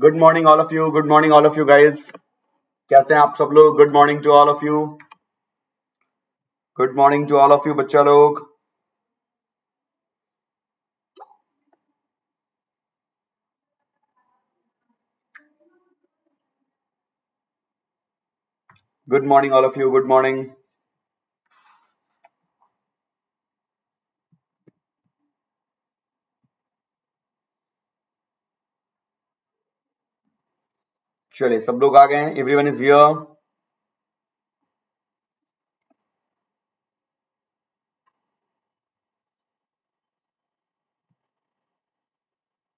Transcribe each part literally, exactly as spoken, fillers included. Good morning all of you, good morning all of you guys, कैसे हैं आप सब लोग? Good morning to all of you, good morning to all of you बच्चा लोग। Good morning all of you, good morning. चलिए, सब लोग आ गए हैं, एवरीवन इज हियर।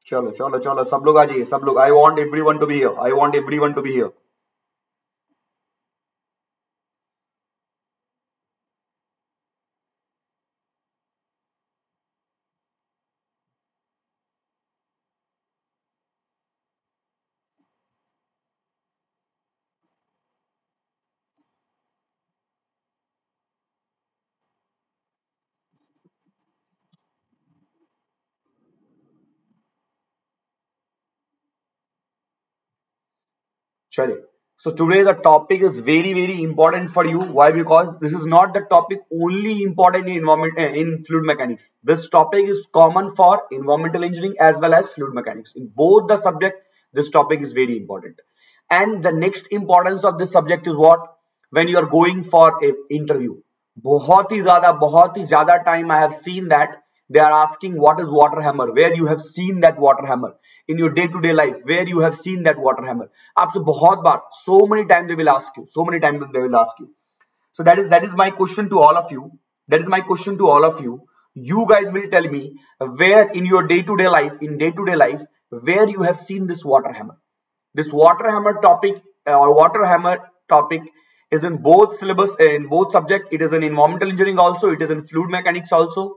चलो चलो चलो, सब लोग आ जाइए, सब लोग। I want everyone to be here, I want everyone to be here. Chale. So today the topic is very very important for you. Why? Because this is not the topic only important in environment in fluid mechanics. This topic is common for environmental engineering as well as fluid mechanics. In both the subject, this topic is very important. And the next importance of this subject is what? When you are going for a interview, बहुत ही ज़्यादा बहुत ही ज़्यादा time I have seen that they are asking what is water hammer, where you have seen that water hammer in your day to day life, where you have seen that water hammer. Aapse bahut baar, so many times they will ask you, so many times they will ask you. So that is that is my question to all of you, that is my question to all of you. You guys will tell me where in your day to day life, in day to day life, where you have seen this water hammer. This water hammer topic or uh, water hammer topic is in both syllabus, in both subject. It is in environmental engineering also, it is in fluid mechanics also.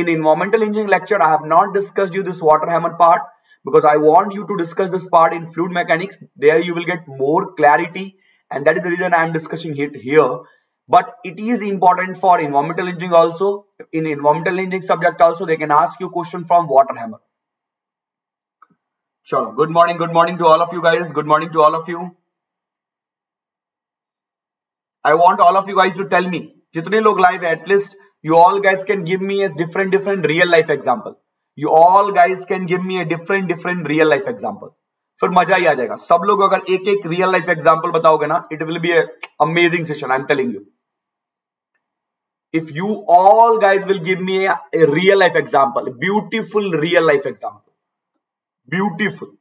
In environmental engineering lecture, I have not discussed you this water hammer part because I want you to discuss this part in fluid mechanics. There you will get more clarity, and that is the reason I am discussing it here. But it is important for environmental engineering also. In environmental engineering subject also, they can ask you question from water hammer. Sure. Good morning. Good morning to all of you guys. Good morning to all of you. I want all of you guys to tell me. जितने लोग live है, at least you all guys can give me a different different real life example. You all guys can give me a different different real life example. फिर मजा ही आ जाएगा। सब लोग अगर एक एक real life example बताओगे ना, it will be a amazing session. I'm telling you. If you all guys will give me a, a real life example, a beautiful real life example, beautiful.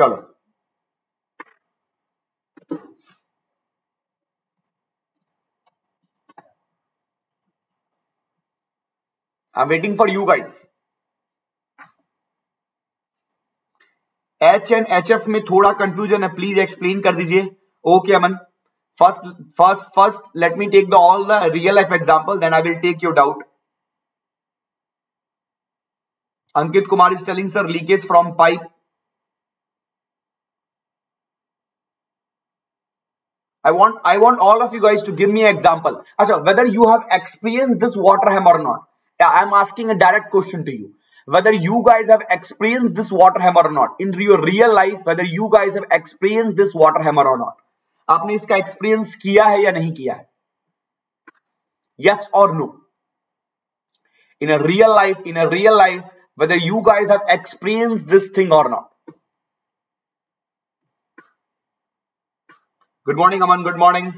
चलो I'm waiting for you guys. H and H F में थोड़ा confusion है, please explain कर दीजिए। Okay Aman, first first first let me take the all the real life example, then I will take your doubt. Ankit Kumar is telling sir leakage from pipe. I want I want all of you guys to give me an example. Achha, whether you have experienced this water hammer or not. I am asking a direct question to you. Whether you guys have experienced this water hammer or not in your real life, whether you guys have experienced this water hammer or not. आपने इसका experience किया है या नहीं किया है? Yes or no? In a real life, in a real life, whether you guys have experienced this thing or not. Good morning, Aman. Good morning.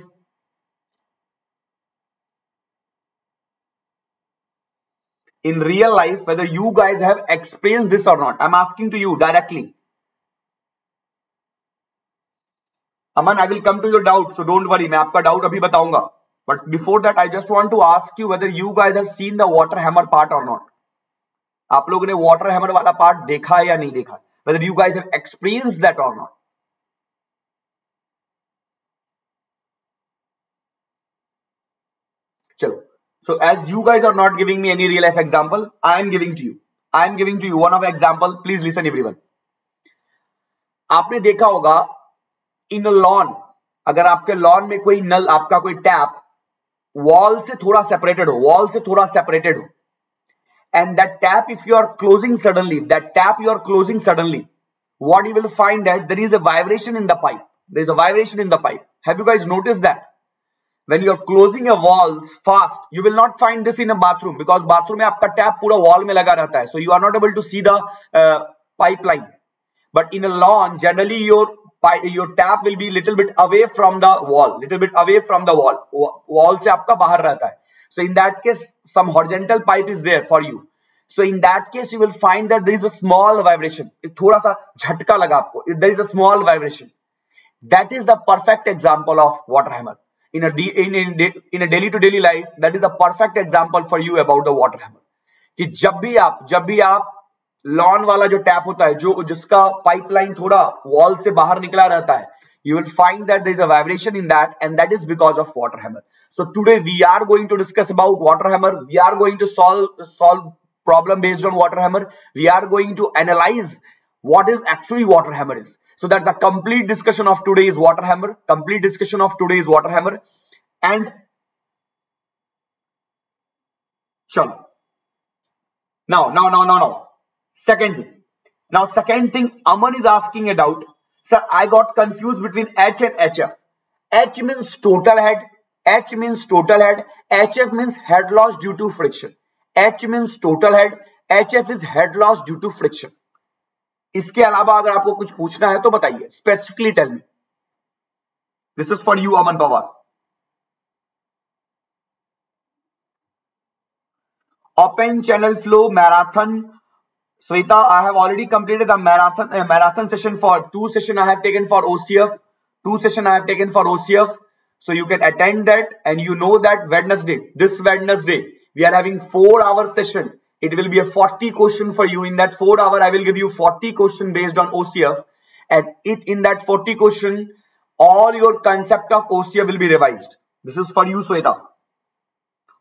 In real life, whether you guys have experienced this or not, I'm asking to you directly. Aman, I will come to your doubt, so don't worry. मैं आपका doubt अभी बताऊंगा. But before that, I just want to ask you whether you guys have seen the water hammer part or not. आप लोगों ने water hammer वाला part देखा है या नहीं देखा? Whether you guys have experienced that or not. चलो. So as you guys are not giving me any real life example, I am giving to you. I am giving to you one of example. Please listen, everyone. आपने देखा होगा in a lawn, अगर आपके lawn में कोई नल, आपका कोई tap wall से थोड़ा सेपरेटेड हो, वॉल से थोड़ा सेपरेटेड हो, and that tap if you are closing suddenly, that tap you are closing suddenly, what you will find that there is a vibration in the pipe, there is a vibration in the pipe. Have you guys noticed that when you are closing your walls fast, you will not find this in a bathroom, because bathroom mein aapka tap pura wall mein laga rehta hai, so you are not able to see the uh, pipeline. But in a lawn generally your your tap will be little bit away from the wall, little bit away from the wall, wall se aapka bahar rehta hai. So in that case some horizontal pipe is there for you, so in that case you will find that there is a small vibration, ek thoda sa jhatka laga aapko, there is a small vibration. That is the perfect example of water hammer in a in in, in a daily to daily life. That is the perfect example for you about the water hammer, ki jab bhi aap jab bhi aap lawn wala jo tap hota hai, jo jiska pipeline thoda wall se bahar nikla rehta hai, you will find that there is a vibration in that, and that is because of water hammer. So today we are going to discuss about water hammer. We are going to solve solve problem based on water hammer. We are going to analyze what is actually water hammer is. So that's a complete discussion of today's water hammer. Complete discussion of today's water hammer. And chalo. Now, now, now, now, now. Second thing. Now, second thing. Aman is asking a doubt. Sir, I got confused between H and H F. H means total head. H means total head, H F means head loss due to friction. H means total head, H F is head loss due to friction. इसके अलावा अगर आपको कुछ पूछना है तो बताइए, specifically tell me. This is for you, Aman Pawar. Open channel flow marathon. Sweta, I have already completed the marathon uh, marathon session for two session I have taken for O C F. Two session I have taken for O C F. So you can attend that, and you know that Wednesday, this Wednesday we are having four hour session. It will be a forty question for you. In that four hour I will give you forty question based on O C F, and it in that forty question all your concept of O C F will be revised. This is for you, Sweta.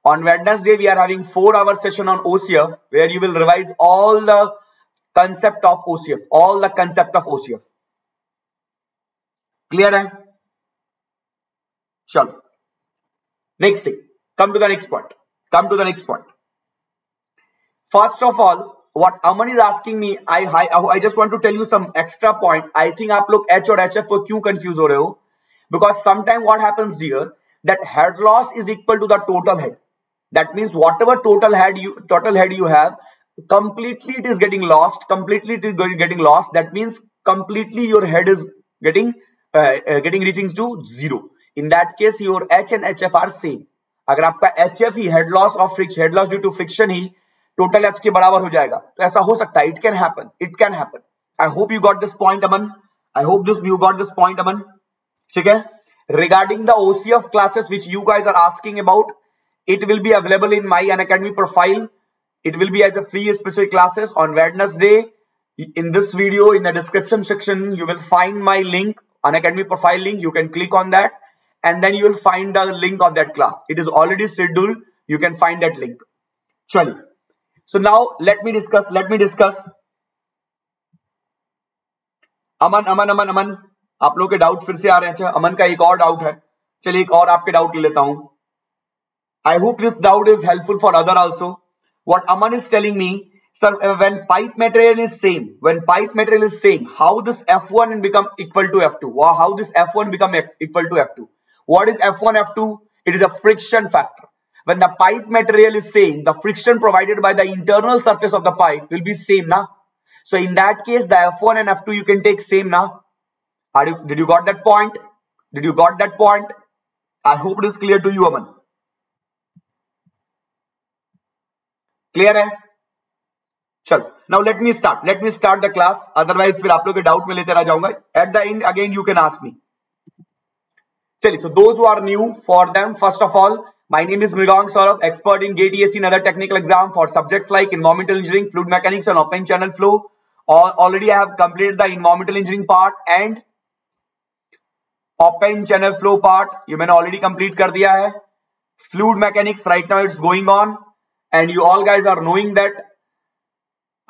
On Wednesday we are having four hour session on O C F, where you will revise all the concept of O C F, all the concept of O C F. Clear hai? Chalo, next thing, come to the next point, come to the next point. First of all, what Aman is asking me, I I, I just want to tell you some extra point. I think आप लोग H और H F को क्यों confuse हो रहे हो, because sometimes what happens dear, that head loss is equal to the total head. That means whatever total head you total head you have, completely it is getting lost, completely it is getting lost. That means completely your head is getting uh, uh, getting reaching to zero. In that case your H and H F are same. अगर आपका H F he head loss of friction, head loss due to friction he total H के बराबर हो जाएगा, तो ऐसा हो सकता है. It can happen. It can happen. I hope you got this point, Aman. I hope this you got this point, Aman. ठीक है. Regarding the O C F classes which you guys are asking about, it will be available in my Unacademy profile. It will be as a free special classes on Wednesday. In this video, in the description section, you will find my link, Unacademy profile link. You can click on that, and then you will find the link of that class. It is already scheduled. You can find that link. Chali. So now let me discuss. Let me discuss. Aman, Aman, Aman, Aman. आप लोग के doubt फिर से आ रहे हैं. अच्छा, अमन का एक और डाउट है. चलिए एक और आपके डाउट ले लेता हूँ. I hope this doubt is helpful for other also. What Aman is telling me, sir, when pipe material is same, when pipe material is same, how this F one and become equal to F two? Wow, how this F one become equal to F two? What is F one F two? It is a friction factor. When the pipe material is same, the friction provided by the internal surface of the pipe will be same, na? So in that case, the F one and F two you can take same, na? Are you, did you got that point? Did you got that point? I hope it is clear to you, Aman. Clear hai? Chalo. Now let me start. Let me start the class. Otherwise, फिर आप लोग के doubt में लेते रह जाऊँगा. At the end, again you can ask me. चलिए, so those who are new, for them, first of all, my name is Mrigank Saurabh, expert in GATE E S E and other technical exam for subjects like environmental engineering, fluid mechanics, and open channel flow. All, already I have completed the environmental engineering part and open channel flow part. ये मैंने already complete कर दिया है. Fluid mechanics right now it's going on, and you all guys are knowing that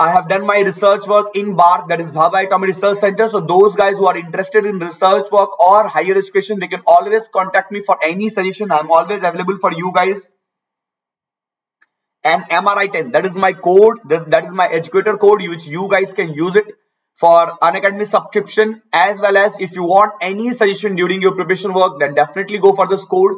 I have done my research work in B A R C, that is Bhawai Academy Research Center. So those guys who are interested in research work or higher education, they can always contact me for any suggestion. I am always available for you guys. And M R I ten, that is my code, that, that is my educator code, which you guys can use it for Unacademy subscription, as well as if you want any suggestion during your preparation work, then definitely go for this code.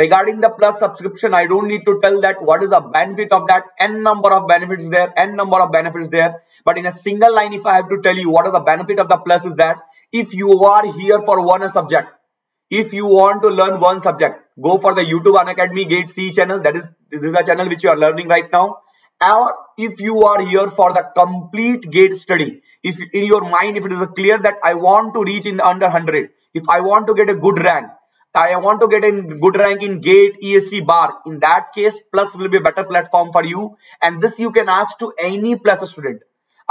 Regarding the plus subscription, I don't need to tell that what is the benefit of that. N number of benefits there, N number of benefits there. But in a single line, if I have to tell you what is the benefit of the plus is that if you are here for one subject, if you want to learn one subject, go for the YouTube Unacademy GATE C E channel. That is, this is the channel which you are learning right now. Or if you are here for the complete GATE study, if in your mind, if it is clear that I want to reach in under one hundred, if I want to get a good rank, I want to get a good rank in GATE, E S E, B A R. In that case, Plus will be a better platform for you. And this you can ask to any Plus student.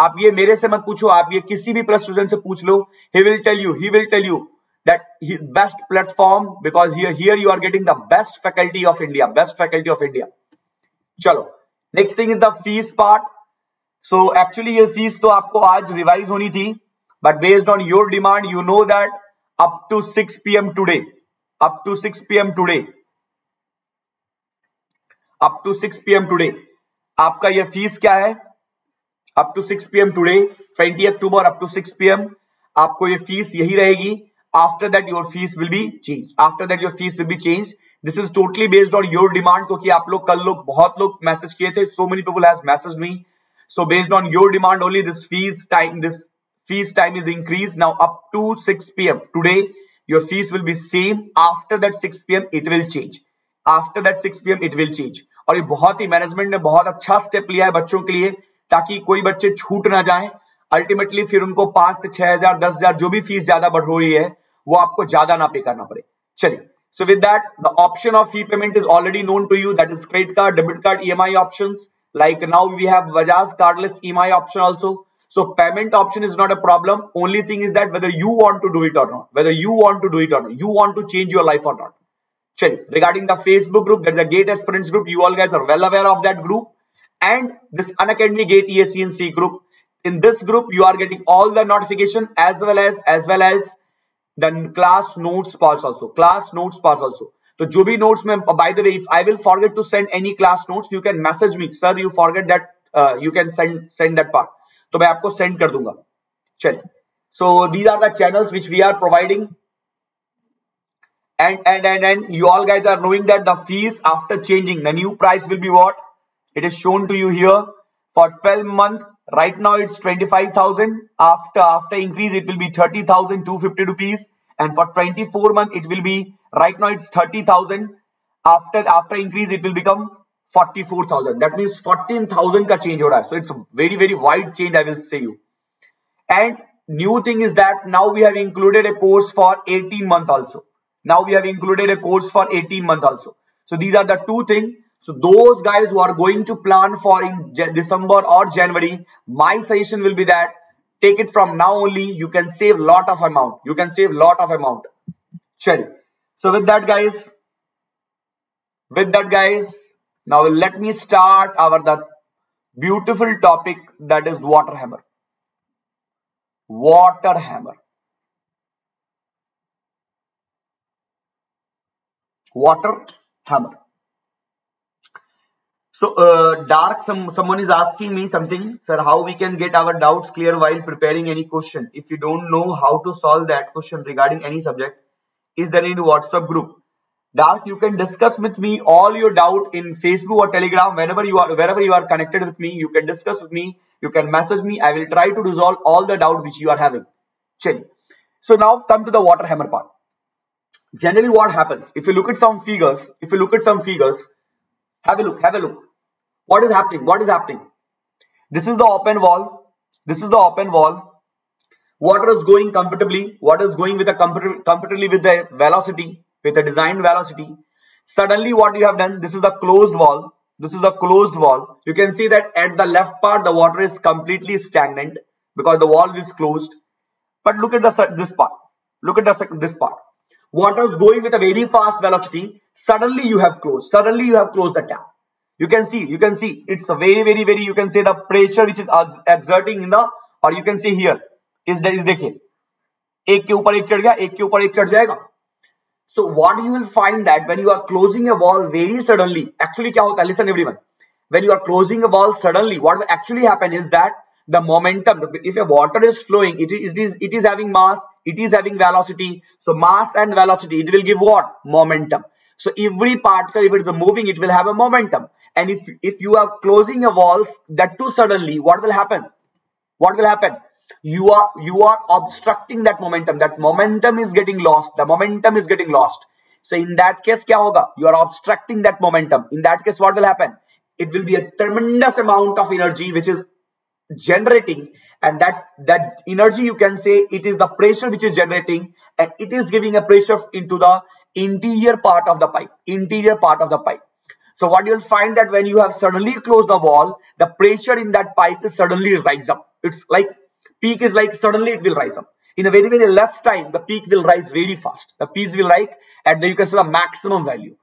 आप ये मेरे से मत पूछो, आप ये किसी भी Plus student से पूछ लो. He will tell you, he will tell you that his best platform, because here, here you are getting the best faculty of India, best faculty of India. चलो, next thing is the fees part. So actually ये fees तो आपको आज revise होनी थी, but based on your demand, you know that up to six P M today. Up to six P M today, up to six P M today, आपका ये fees क्या है? Up to six P M today, twentieth October, up to six P M, आपको ये fees यही रहेगी. After that your fees will be changed. After that your fees will be changed. This is totally based on your demand, क्योंकि आप लोग कल लोग बहुत लोग मैसेज किए थे. So many people has messaged me. So based on your demand only, this fees time, this fees time is increased now up to six P M today. Your fees will be same. After that six P M it will change. After that six P M it will change. और ये बहुत ही management ने बहुत अच्छा step लिया है बच्चों के लिए, ताकि कोई बच्चे छूट ना जाएं. अल्टीमेटली फिर उनको पांच से छह हजार दस हजार जो भी फीस ज्यादा बढ़ रही है वो आपको ज्यादा ना पे करना पड़े. चलिए, so with that the option of fee payment is already known to you, that is credit card, debit card, E M I options. Like now we have Bajaj cardless E M I option also. So payment option is not a problem. Only thing is that whether you want to do it or not, whether you want to do it or not, you want to change your life or not. Chali, regarding the Facebook group, there's a GATE aspirants group. You all guys are well aware of that group. And this Unacademy GATE E S E and C group. In this group, you are getting all the notification as well as as well as the class notes parts also. Class notes parts also. So, jo bhi notes mein, by the way, if I will forget to send any class notes, you can message me, sir. You forget that. Uh, you can send send that part. तो मैं आपको send कर दूंगा. चलिए, so these are the channels which we are providing. And and and and you all guys are knowing that the fees after changing, the new price will be what it is shown to you here for twelve month. Right now it's twenty-five thousand. After after increase it will be thirty thousand two hundred fifty rupees. And for twenty-four month it will be right now it's thirty thousand. After after increase it will become forty-four thousand. That means fourteen thousand का change हो रहा है. So it's a very very wide change, I will say you. And new thing is that now we have included a course for eighteen month also. Now we have included a course for eighteen month also. So these are the two things. So those guys who are going to plan for in December or January, my suggestion will be that take it from now only. You can save lot of amount. You can save lot of amount. Chaliye. So with that guys, with that guys. Now let me start our that beautiful topic, that is water hammer. Water hammer. Water hammer. So uh, dark. Some someone is asking me something, sir. How we can get our doubts clear while preparing any question? If you don't know how to solve that question regarding any subject, is there any WhatsApp group? Dark, you can discuss with me all your doubt in Facebook or Telegram. Whenever you are, wherever you are connected with me, you can discuss with me. You can message me. I will try to resolve all the doubt which you are having. Chali. So now come to the water hammer part. Generally, what happens? If you look at some figures, if you look at some figures, have a look, have a look. What is happening? What is happening? This is the open wall. This is the open wall. Water is going comfortably. Water is going with a comfort, comfortably with the velocity. With a designed velocity. Suddenly what you have done, this is a closed wall. This is a closed wall. You can see that at the left part, the water is completely stagnant because the wall is closed. But look at the, this part. Look at the, this part. Water is going with a very fast velocity. Suddenly you have closed. Suddenly you have closed the tap. You can see, you can see, it's very, very, very. You can say the pressure which is exerting in the, or you can see here. Is there is देखिए, एक के ऊपर एक चढ़ गया, एक के ऊपर एक चढ़ जाएगा. So what you will find that when you are closing a wall very suddenly, actually क्या होता है? Listen everyone, when you are closing a wall suddenly, what will actually happen is that the momentum, if a water is flowing, it is it is it is having mass, it is having velocity. So mass and velocity, it will give what? Momentum. So every particle, if it is moving, it will have a momentum. And if if you are closing a wall that too suddenly, what will happen? What will happen? You are you are obstructing that momentum. That momentum is getting lost. The momentum is getting lost. So in that case, क्या होगा? You are obstructing that momentum. In that case, what will happen? It will be a tremendous amount of energy which is generating, and that that energy, you can say, it is the pressure which is generating, and it is giving a pressure into the interior part of the pipe. Interior part of the pipe. So what you will find that when you have suddenly closed the wall, the pressure in that pipe is suddenly rise up. It's like peak is like suddenly it will rise up. In a very very less time, the peak will rise very fast. The peak will rise at the, you can say, the maximum value.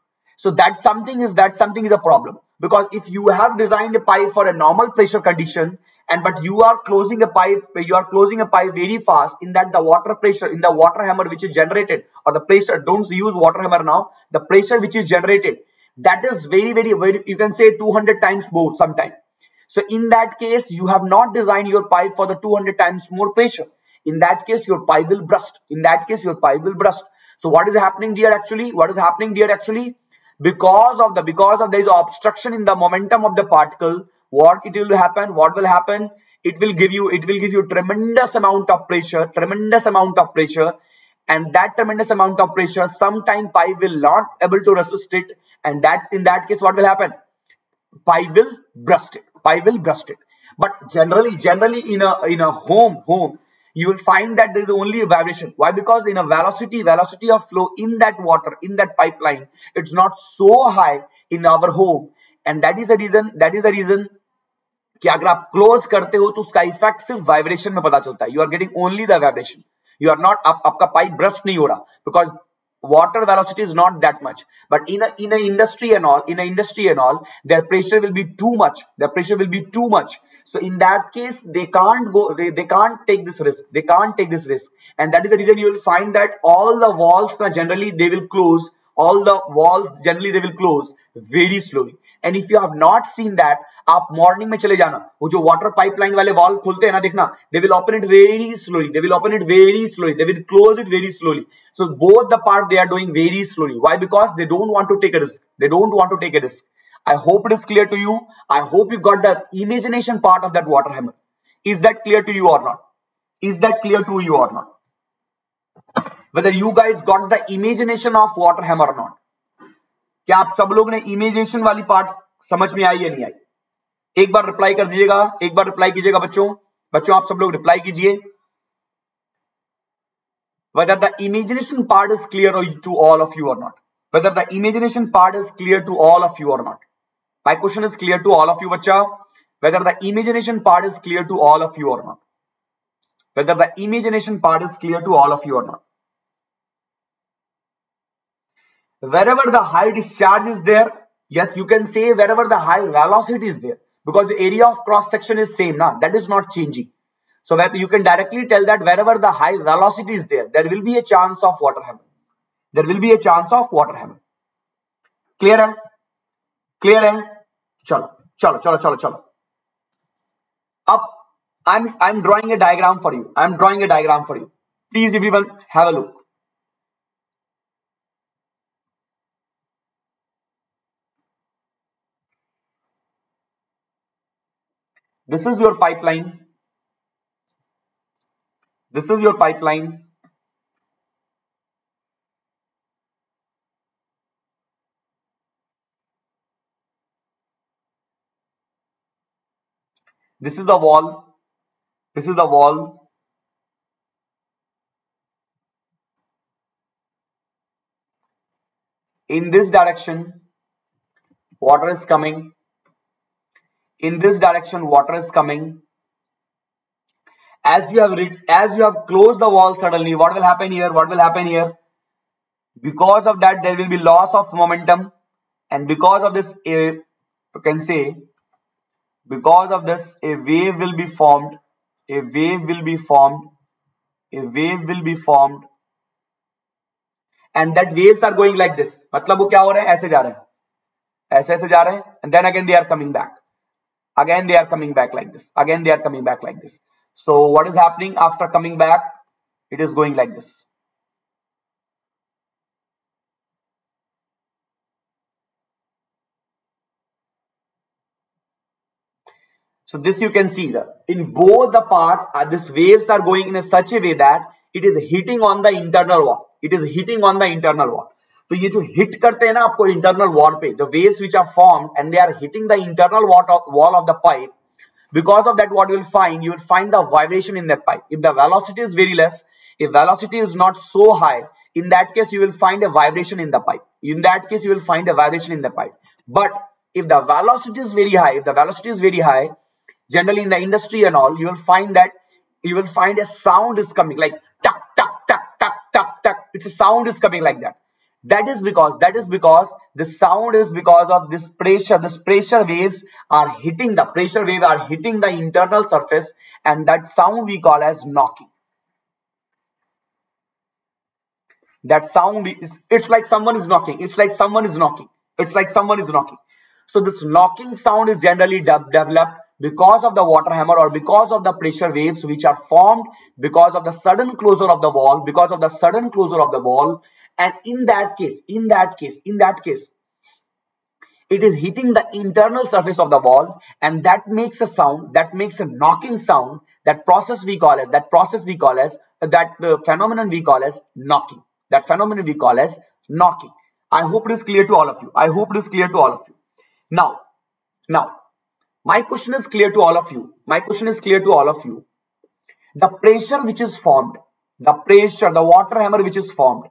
So that something is that something is a problem, because if you have designed a pipe for a normal pressure condition, and but you are closing a pipe, you are closing a pipe very fast. In that the water pressure in the water hammer which is generated, or the pressure, don't use water hammer now. The pressure which is generated, that is very very very, you can say, two hundred times more sometime. So in that case, you have not designed your pipe for the two hundred times more pressure. In that case, your pipe will burst. In that case, your pipe will burst. So what is happening here actually? What is happening here actually? Because of the because of there is obstruction in the momentum of the particle. What it will happen? What will happen? It will give you it will give you tremendous amount of pressure, tremendous amount of pressure, and that tremendous amount of pressure. Sometime pipe will not able to resist it, and that in that case, what will happen? Pipe will burst it. Pipe will burst it. But generally, generally in a in a home home, you will find that there is only a vibration. Why? Because in a velocity velocity of flow in that water, in that pipeline, it's not so high in our home, and that is the reason that is the reason. कि अगर आप close करते हो तो उसका effect सिर्फ vibration में पता चलता है. You are getting only the vibration. You are not आप आपका पाइप ब्रस्ट नहीं हो रहा, because water velocity is not that much. But in a in a industry and all in a industry and all their pressure will be too much. Their pressure will be too much. So in that case, they can't go they, they can't take this risk. They can't take this risk. And that is the reason you will find that all the walls generally they will close. All the walls generally they will close very slowly. And if you have not seen that, आप morning में चले जाना, वो जो water pipeline वाले wall खुलते हैं ना, देखना, they will open it very slowly. They will open it very slowly. They will close it very slowly. So both the part they are doing very slowly. Why? Because they don't want to take a risk. They don't want to take a risk. I hope it is clear to you. I hope you got the imagination part of that water hammer. Is that clear to you or not? Is that clear to you or not? Whether you guys got the imagination of water hammer or not? क्या आप सब लोग ने imagination वाली part समझ में आई या नहीं आई? एक बार रिप्लाई कर दीजिएगा, एक बार रिप्लाई कीजिएगा बच्चों बच्चों आप सब लोग रिप्लाई कीजिए. Whether the imagination part is clear to all of you or not? Whether the imagination part is clear to all of you or not? My question is clear to all of you, बच्चा. Whether the imagination part is clear to all of you or not? Whether the imagination part is clear to all of you or not? Wherever the high discharge is there, yes, you can say wherever the high velocity is there, because the area of cross section is same now, that is not changing. So that you can directly tell that wherever the high velocity is there, there will be a chance of water hammer. There will be a chance of water hammer. Clear है? Clear है? चलो चलो चलो चलो चलो. अब I'm I'm drawing a diagram for you. I'm drawing a diagram for you. Please everyone have a look. This is your pipeline. This is your pipeline. This is the wall. This is the wall. In this direction, water is coming. In this direction, water is coming. As you have read, as you have closed the wall suddenly, what will happen here? What will happen here? Because of that, there will be loss of momentum, and because of this uh, we can say because of this a wave will be formed, a wave will be formed, a wave will be formed, and that waves are going like this. मतलब वो क्या हो रहा है, ऐसे जा रहे हैं, ऐसे ऐसे जा रहे हैं, and then again they are coming back, again they are coming back like this, again they are coming back like this. So what is happening after coming back? It is going like this. So this you can see that in both the part uh, these waves are going in a such a way that it is hitting on the internal wall. It is hitting on the internal wall. तो ये जो hit करते हैं ना आपको internal wall पे, the waves which are formed and they are hitting the internal wall of the pipe. Because of that, what you will find, you will find the vibration in that pipe. If the velocity is very less, if velocity is not so high, in that case you will find a vibration in the pipe. In that case you will find a vibration in the pipe. But if the velocity is very high, if the velocity is very high, generally in the industry and all, you will find that you will find a sound is coming like tuck tuck tuck tuck tuck tuck. It's a sound is coming like that. That is because that is because the sound is because of this pressure. This pressure waves are hitting the pressure wave are hitting the internal surface, and that sound we call as knocking. That sound is it's like someone is knocking. It's like someone is knocking. It's like someone is knocking. So this knocking sound is generally developed because of the water hammer or because of the pressure waves which are formed because of the sudden closure of the wall, because of the sudden closure of the wall, and in that case, in that case, in that case, it is hitting the internal surface of the wall, and that makes a sound, that makes a knocking sound. That process we call as, that process we call as, that uh, phenomenon we call as knocking. That phenomenon we call as knocking. I hope it is clear to all of you. I hope it is clear to all of you. Now, now. My question is clear to all of you. My question is clear to all of you. The pressure which is formed, the pressure, the water hammer which is formed,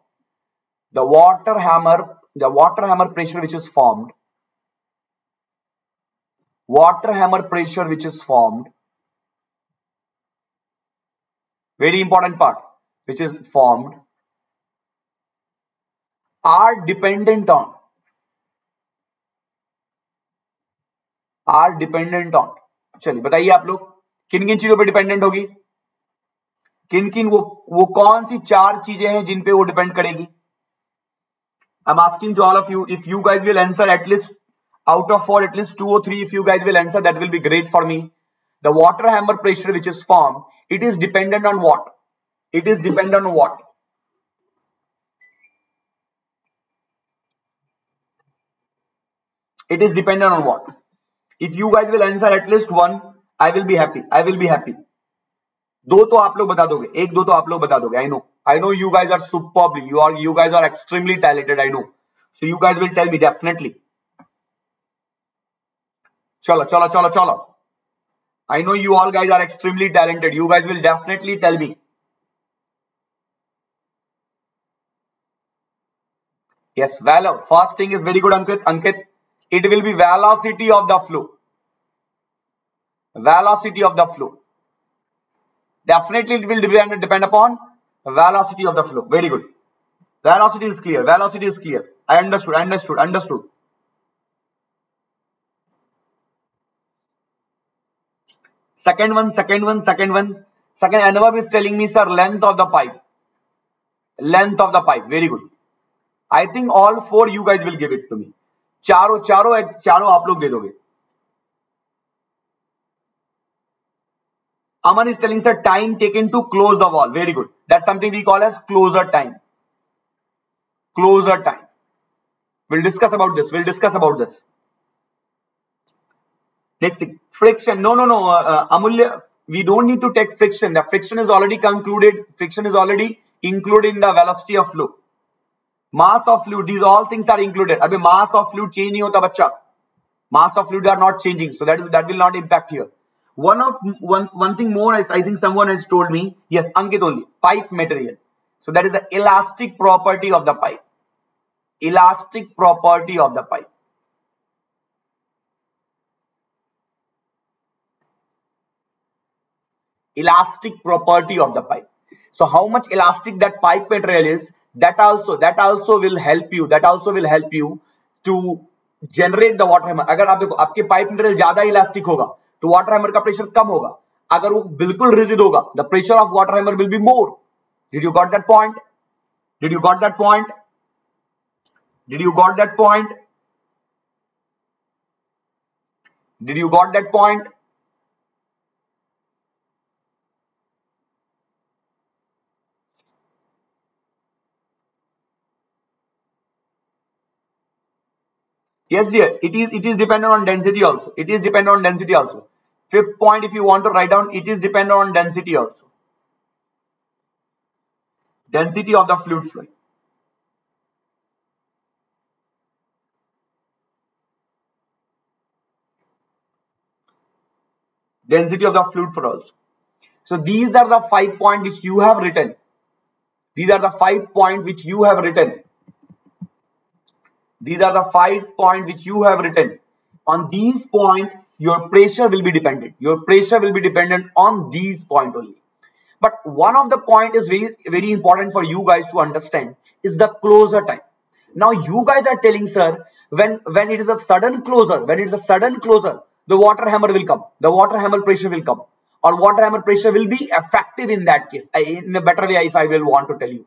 the water hammer, the water hammer pressure which is formed, water hammer pressure which is formed, very important part, which is formed, are dependent on. Are dependent on चलिए बताइए आप लोग किन किन चीजों पे dependent होगी, किन किन वो वो कौन सी चार चीजें हैं जिन पे वो डिपेंड करेगी. I am asking to all of you, if you guys will answer at least out of four at least two और three if you guys will answer that will be great for me. The water hammer pressure which is form it is dependent on what, it is dependent on what. It is dependent on what. If you guys will answer at least one, I will be happy. I will be happy. दो तो आप लोग बता दोगे, एक दो तो आप लोग बता दोगे. I know. I know you guys are superb. You are, you guys are extremely talented. I know. So you guys will tell me definitely. चलो चलो चलो चलो. I know you all guys are extremely talented. You guys will definitely tell me. Yes, well, first thing is very good, Ankit. Ankit. It will be velocity of the flow, velocity of the flow. Definitely it will depend, depend upon velocity of the flow. Very good. Velocity is clear. Velocity is clear. I understood. Understood. Understood. Second one. Second one. Second one. Second. Anubhav is telling me, sir, length of the pipe. Length of the pipe. Very good. I think all four you guys will give it to me. चारों चारों चारों आप लोग दे दोगे. Aman is telling sir time taken to close the wall. Very good. That's something we call as closure time. Closure time. Will discuss about this. Will discuss about this. Next thing friction. No no no Amulya, we don't need to take friction. The friction is already concluded. Friction is already included in the velocity of flow. Mass of fluid, these all things are included. अभी mass of fluid change नहीं होता बच्चा. Mass of fluid are not changing, so that is that will not impact here. One of one one thing more is I think someone has told me. Yes, Ankit only. Pipe material. So that is the elastic property of the pipe. Elastic property of the pipe. Elastic property of the pipe. So how much elastic that pipe material is? That also, that also will help you. That also will help you to generate the water hammer. अगर आप देखो आपके pipe material ज्यादा elastic होगा तो water hammer का pressure कम होगा, अगर वो बिल्कुल रिजिड होगा the pressure of water hammer will be more. Did you got that point? Did you got that point? Did you got that point? Did you got that point? Yes dear, it is it is dependent on density also. It is dependent on density also. Fifth point, if you want to write down, it is dependent on density also. Density of the fluid flow. Density of the fluid flow also. So these are the five points which you have written. These are the five points which you have written. These are the five points which you have written. On these points, your pressure will be dependent. Your pressure will be dependent on these points only. But one of the point is very, very important for you guys to understand is the closure time. Now you guys are telling, sir, when when it is a sudden closure, when it is a sudden closure, the water hammer will come. The water hammer pressure will come, or water hammer pressure will be effective in that case. In a better way, if I will want to tell you.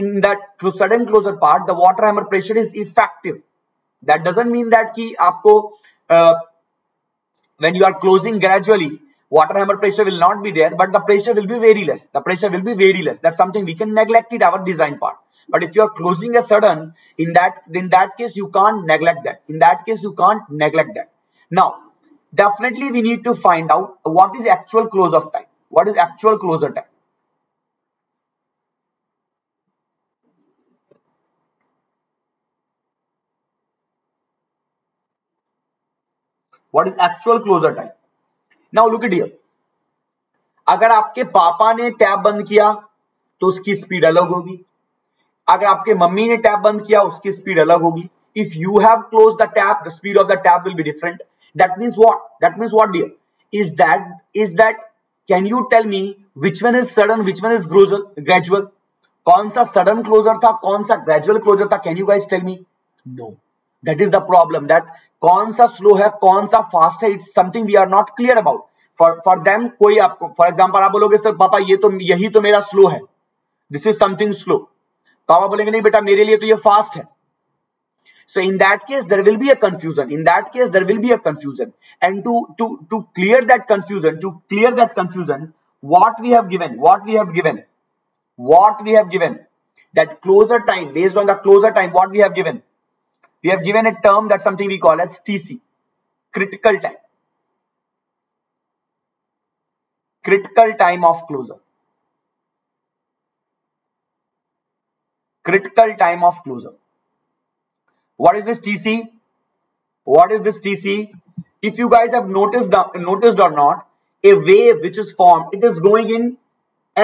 In that sudden closure part, the water hammer pressure is effective. That doesn't mean that ki aapko, uh, when you are closing gradually, water hammer pressure will not be there, but the pressure will be very less. The pressure will be very less. That's something we can neglect it our design part. But if you are closing a sudden, in that in that case you can't neglect that. In that case you can't neglect that. Now, definitely we need to find out what is actual closure time. What is actual closure time? What is actual closure time? Now look at here. अगर आपके पापा ने tap बंद किया तो उसकी speed अलग होगी, अगर आपके मम्मी ने टैप बंद किया उसकी स्पीड अलग होगी. If you have closed the tap, the speed of the tap will be different. That means what? That means what, dear? Is that is that? Can you tell me which one is sudden, which one is gradual? कौन सा sudden closure था, कौन सा gradual closure था? Can you guys tell me? No. That is the problem. That कौन सा slow है, कौन सा फास्ट है, it's something we are not clear about. For for them कोई आपको फॉर एग्जाम्पल आप बोलोगे सर पापा ये तो यही तो मेरा स्लो है, दिस इज समथिंग स्लो. पापा बोलेंगे नहीं बेटा मेरे लिए तो ये फास्ट है. So in that case there will be a confusion. In that case there will be a confusion. And to to to clear that confusion, to clear that confusion, what we have given, what we have given, what we have given, that closure time, based on the closure time, what we have given. We have given a term that something we call as T C, critical time. Critical time of closure. Critical time of closure. What is this T C? What is this T C? If you guys have noticed the, noticed or not, a wave which is formed, it is going in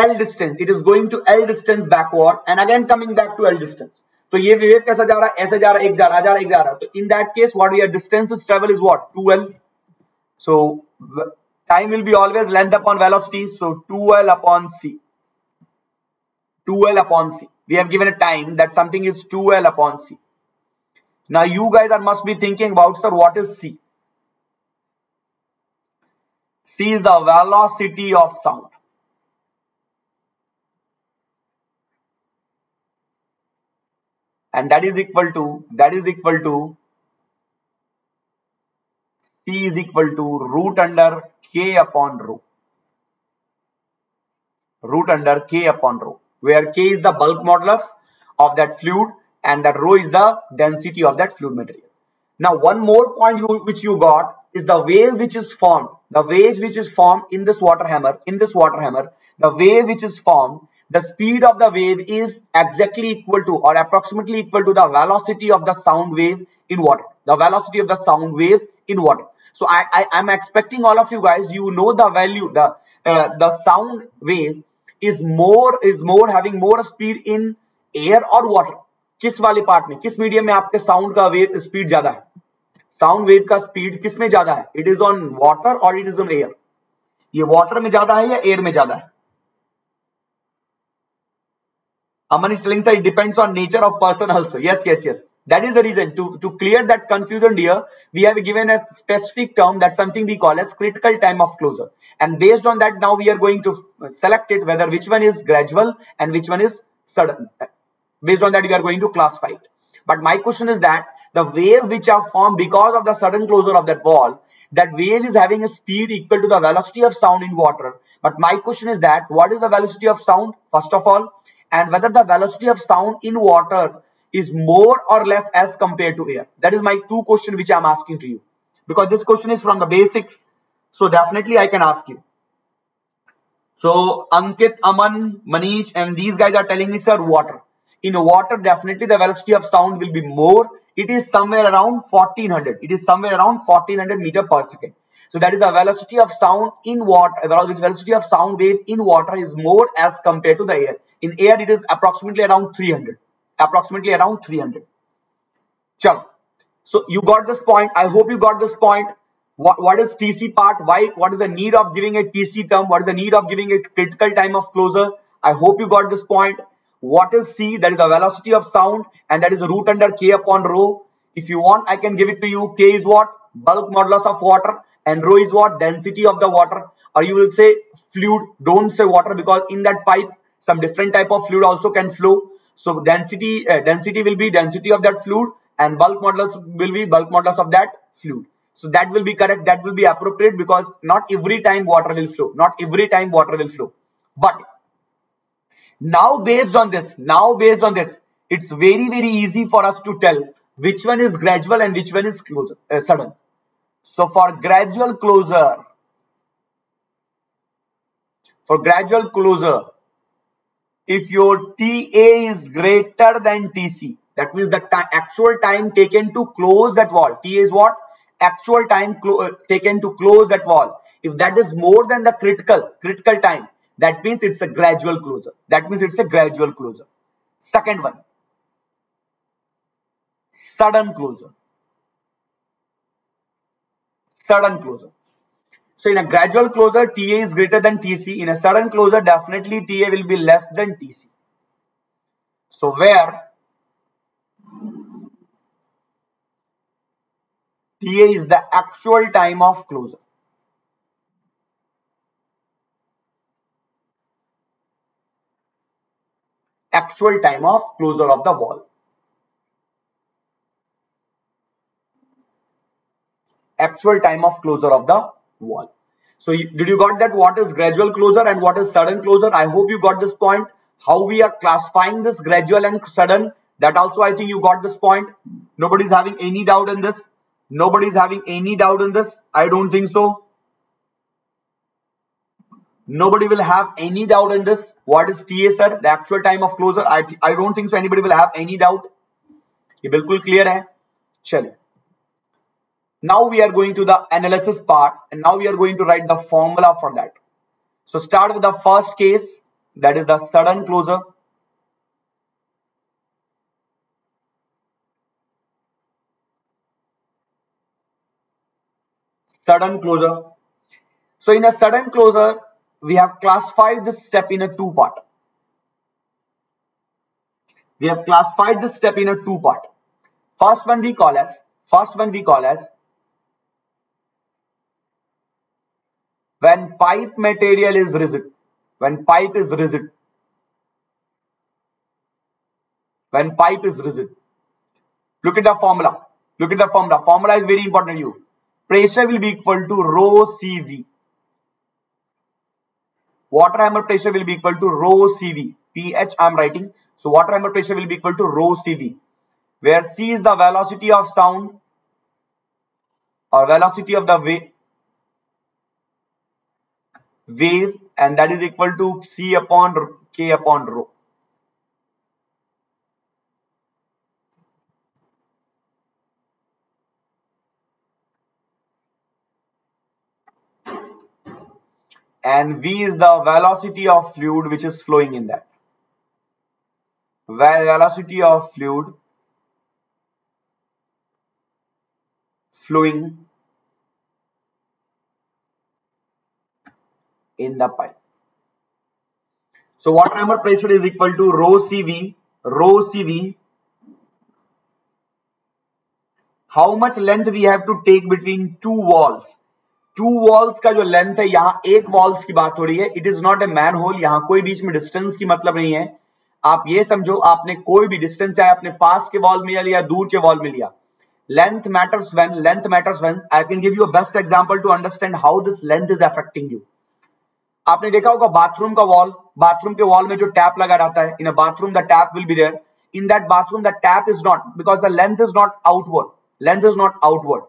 L distance. It is going to L distance backward and again coming back to L distance. तो ये wave कैसा जा रहा है, ऐसे जा रहा है, एक जा रहा है, जा रहा है, एक जा रहा है. तो in that case what your distance is travel is what two L. So time will be always length upon velocity. So two L upon c, two L upon c. We have given a time that something is two L upon c. Now you guys are must be thinking about sir what is c? c is the velocity of sound. And that is equal to, that is equal to, C is equal to root under K upon rho. Root under K upon rho, where K is the bulk modulus of that fluid and that rho is the density of that fluid material. Now one more point you, which you got is the wave which is formed, the wave which is formed in this water hammer, in this water hammer, the wave which is formed. The speed of the wave is exactly equal to or approximately equal to the velocity of the sound wave in water. The velocity of the sound wave in water. So I, I am expecting all of you guys, you know the value, the uh, the sound wave is more is more having more speed in air or water. किस वाले part में, किस medium में आपके sound का wave speed ज्यादा है? Sound wave का स्पीड किस में ज्यादा है? इट इज ऑन वाटर और इट इज ऑन एयर. ये वाटर में ज्यादा है या एयर में ज्यादा है? Aman is telling, sir, it depends on nature of person also. Yes, yes, yes. That is the reason to to clear that confusion here. We have given a specific term, that something we call as critical time of closure, and based on that now we are going to select it whether which one is gradual and which one is sudden. Based on that we are going to classify it. But my question is that the waves which are formed because of the sudden closure of that wall, that wave is having a speed equal to the velocity of sound in water. But my question is that what is the velocity of sound first of all, and whether the velocity of sound in water is more or less as compared to air. That is my two question which I am asking to you, because this question is from the basics, so definitely I can ask you. So Ankit, Aman, Manish and these guys are telling me, sir, water. In water definitely the velocity of sound will be more. It is somewhere around fourteen hundred. It is somewhere around fourteen hundred meter per second. So that is the velocity of sound in water. The velocity of sound wave in water is more as compared to the air. In air it is approximately around three hundred. Approximately around three hundred. Chalo. So you got this point. I hope you got this point. What, what is T C part? Why? What is the need of giving a T C term? What is the need of giving it critical time of closure? I hope you got this point. What is C? That is the velocity of sound, and that is root under K upon rho. If you want, I can give it to you. K is what? Bulk modulus of water, and rho is what? Density of the water. Or you will say fluid. Don't say water, because in that pipe some different type of fluid also can flow. So density uh, density will be density of that fluid, and bulk modulus will be bulk modulus of that fluid. So that will be correct. That will be appropriate, because not every time water will flow. Not every time water will flow. But now based on this, now based on this, it's very very easy for us to tell which one is gradual and which one is closure, uh, sudden. So for gradual closure, for gradual closure, if your T A is greater than T C, that means the actual time taken to close that wall. T A is what? Actual time taken to close that wall. If that is more than the critical critical time, that means it's a gradual closure. That means it's a gradual closure. Second one, sudden closure. Sudden closure. So in a gradual closure, T A is greater than T C. In a sudden closure, definitely T A will be less than T C. So where T A is the actual time of closure. Actual time of closure of the wall. Actual time of closure of the wall. So you, did you got that what is gradual closure and what is sudden closure? I hope you got this point. How we are classifying this gradual and sudden, that also I think you got this point. Nobody is having any doubt in this. Nobody is having any doubt in this. I don't think so. Nobody will have any doubt in this. What is T A, sir? The actual time of closure. I I don't think so. Anybody will have any doubt. ये बिल्कुल clear है. चलिए. Now we are going to the analysis part, and now we are going to write the formula for that. So start with the first case, that is the sudden closure. Sudden closure. So in a sudden closure, we have classified this step in a two part. We have classified this step in a two part. First one we call as, first one we call as when pipe material is rigid, when pipe is rigid, when pipe is rigid. Look at the formula. Look at the formula. Formula is very important to you. Pressure will be equal to rho C V. Water hammer pressure will be equal to rho C V. pH I am writing. So water hammer pressure will be equal to rho C V, where C is the velocity of sound or velocity of the wave. Wave, and that is equal to C upon K upon rho. And V is the velocity of fluid which is flowing in that. Velocity of fluid flowing in the pipe. So water hammer pressure is equal to rho C V, rho C V how much length we have to take between two walls. Two walls का जो length है, यहाँ एक walls की बात हो रही है। It is not a manhole, यहाँ कोई बीच में डिस्टेंस की मतलब नहीं है। आप ये समझो आपने कोई भी डिस्टेंस चाहे अपने पास के वॉल में लिया, दूर के वॉल में लिया, length matters when length matters when I can give you a best example to understand how this length is affecting you. आपने देखा होगा बाथरूम का वॉल, बाथरूम के वॉल में जो टैप लगा रहता है, in a bathroom the tap will be there, in that bathroom the tap is not, because the length is not outward, length is not outward.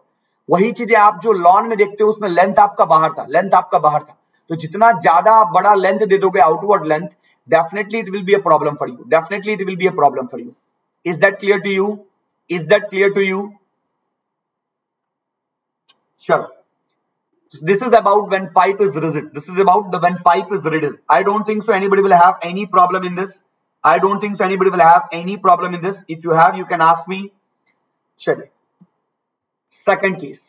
वही चीजें आप जो लॉन में देखते हो उसमें लेंथ आपका बाहर था, लेंथ आपका बाहर था। तो जितना ज्यादा आप बड़ा लेंथ दे दोगे outward length, definitely it will be a problem for you, definitely it will be a problem for you. Is that clear to you? Is that clear to you? Sure. So this is about when pipe is rigid, this is about the when pipe is rigid. I don't think so anybody will have any problem in this, I don't think so anybody will have any problem in this. If you have, you can ask me. Sure. Second case,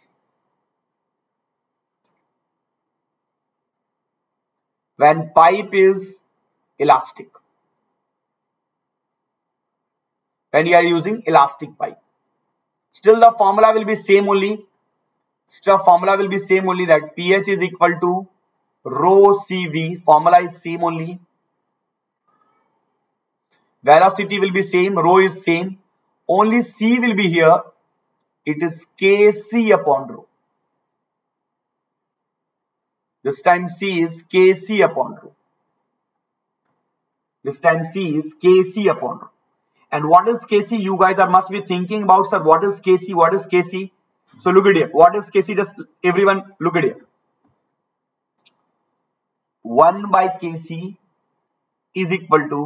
when pipe is elastic, when you are using elastic pipe, still the formula will be same only, still formula will be same only, that pH is equal to rho C V, formula is same only, velocity will be same, rho is same, only C will be here, it is K C upon rho, this time C is K C upon rho. This time C is K C upon rho. And what is K C? You guys are must be thinking about, sir, what is K C? What is K C? So look at here. What is K C? Just everyone look at here. one by K C is equal to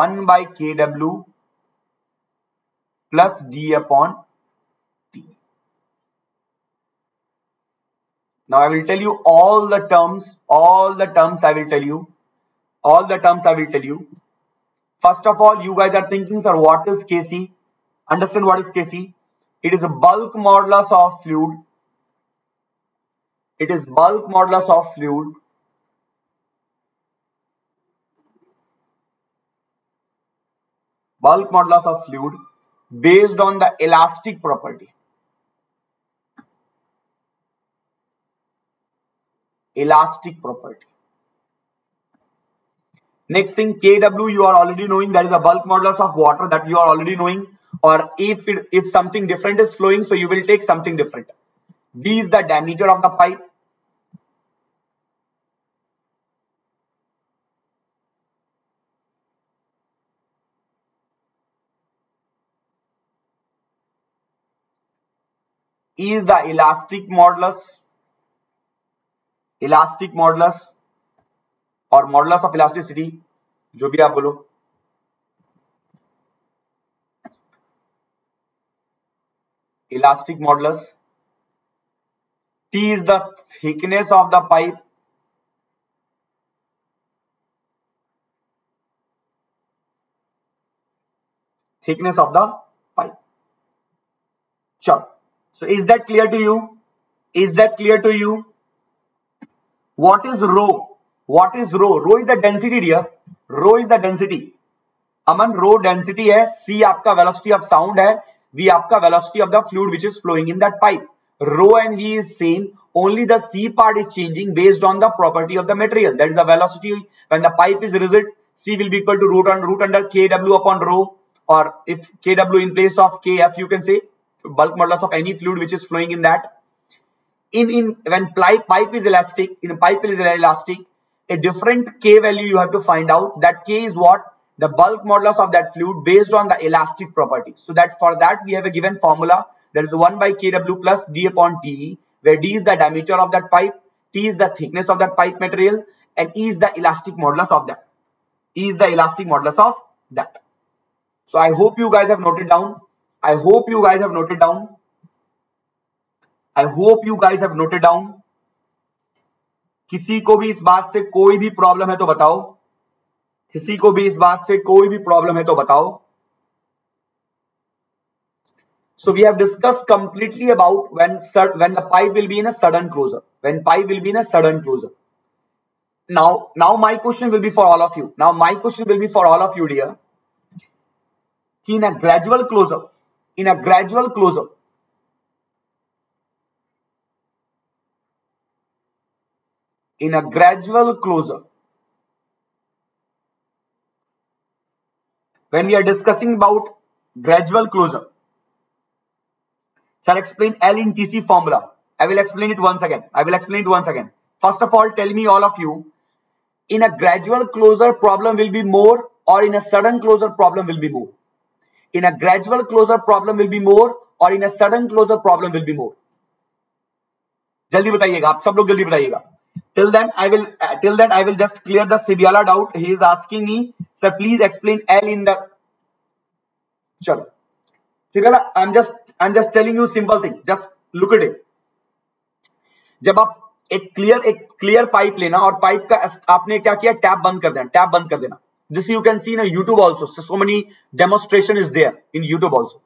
one by K W plus D upon T. Now I will tell you all the terms, all the terms I will tell you. All the terms I will tell you. First of all, you guys are thinking, sir, what is K C? Understand what is K C? It is a bulk modulus of fluid. It is bulk modulus of fluid bulk modulus of fluid based on the elastic property, elastic property. Next thing, K W you are already knowing, that is the bulk modulus of water, that you are already knowing, or if it, if something different is flowing, so you will take something different. D is the diameter of the pipe. E is the elastic modulus, elastic modulus और modulus of elasticity, जो भी आप बोलो। Elastic modulus. T is the thickness of the pipe. Thickness of the pipe. चलो, so is that clear to you? Is that clear to you? What is rho? What is rho? Rho is the density, dear. Rho is the density. Aman, rho density है. C आपका velocity of sound है. V आपका velocity of the fluid which is flowing in that pipe. Rho and V is same. Only the C part is changing based on the property of the material. That is the velocity when the pipe is rigid. C will be equal to root on root under K W upon rho, or if K W in place of K F, you can say bulk modulus of any fluid which is flowing in that. In in when pipe is elastic, in pipe is elastic. A different K value you have to find out. That K is what? The bulk modulus of that fluid based on the elastic property. So that for that we have a given formula. There is one by K W plus D upon T, where D is the diameter of that pipe, T is the thickness of that pipe material, and E is the elastic modulus of that. E is the elastic modulus of that. So I hope you guys have noted down. I hope you guys have noted down. I hope you guys have noted down. किसी को भी इस बात से कोई भी problem है तो बताओ, किसी को भी इस बात से कोई भी प्रॉब्लम है तो बताओ। So we have discuss completely about when when the pipe will be in a sudden closure, when pipe will be in a sudden closure. Now now my question will be for all of you, now my question will be for all of you dear, in a gradual closure, in a gradual closure in a gradual closure. When we are discussing about gradual closure, sir explain L in T C formula. I will explain it once again. I will explain it once again. First of all, tell me all of you, in a gradual closure problem will be more or in a sudden closure problem will be more? In a gradual closure problem will be more or in a sudden closure problem will be more? जल्दी बताइएगा, आप सब लोग जल्दी बताइएगा. Till then I will uh, till then I will just clear the Sibiala doubt. He is asking me, sir please explain L in the. चलो ठीक है ना. I'm just I'm just telling you simple thing. Just look at it. जब आप एक clear एक clear pipe लेना और पाइप का आपने क्या किया, टैप बंद कर देना, टैप बंद कर देना. This you can see in YouTube also, so many demonstration is there in YouTube also.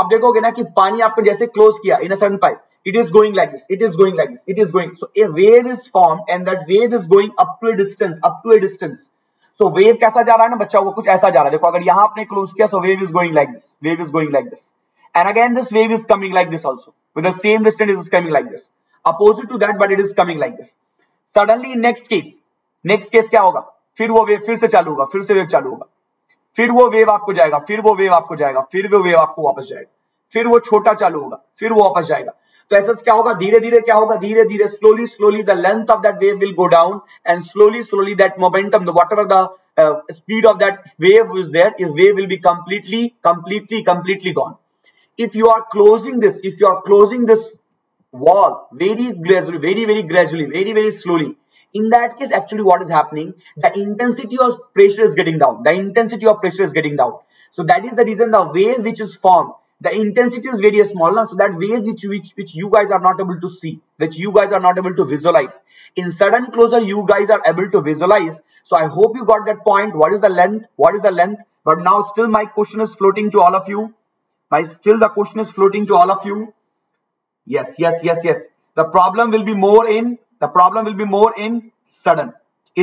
आप देखोगे ना कि पानी आपने जैसे क्लोज किया in a sudden pipe, it is going like this, it is going like this, it is going. So a wave is formed and that wave is going up to a distance, up to a distance. So wave कैसा जा रहा है ना बच्चा, वो कुछ ऐसा जा रहा है. देखो अगर यहाँ आपने क्लोज किया, so wave is going like this, wave is going like this, and again this wave is coming like this also with the same distance, it is coming like this, opposite to that but it is coming like this. Suddenly in next case, next case क्या होगा, फिर वो wave फिर से चालू होगा, फिर से वेव चालू होगा, फिर वो वेव आपको जाएगा, फिर वो वेव आपको जाएगा, फिर वो वेव आपको वापस जाएगा, फिर वो छोटा चालू होगा, फिर वो वापस जाएगा. तो ऐसा क्या होगा, धीरे धीरे क्या होगा, धीरे धीरे slowly slowly the length of that wave will go down and slowly slowly that momentum, whatever the uh, speed of that wave is there, is wave will be completely completely completely gone. If you are closing this, if you are closing this wall very gradually, very very gradually, very very slowly, in that case actually what is happening, the intensity of pressure is getting down, the intensity of pressure is getting down. So that is the reason the wave which is formed, the intensity is very small now, so that wave which which which you guys are not able to see, which you guys are not able to visualize, in sudden closure you guys are able to visualize. So I hope you got that point. What is the length, what is the length? But now still my question is floating to all of you, my still the question is floating to all of you. Yes, yes, yes, yes. The problem will be more in, the problem will be more in sudden.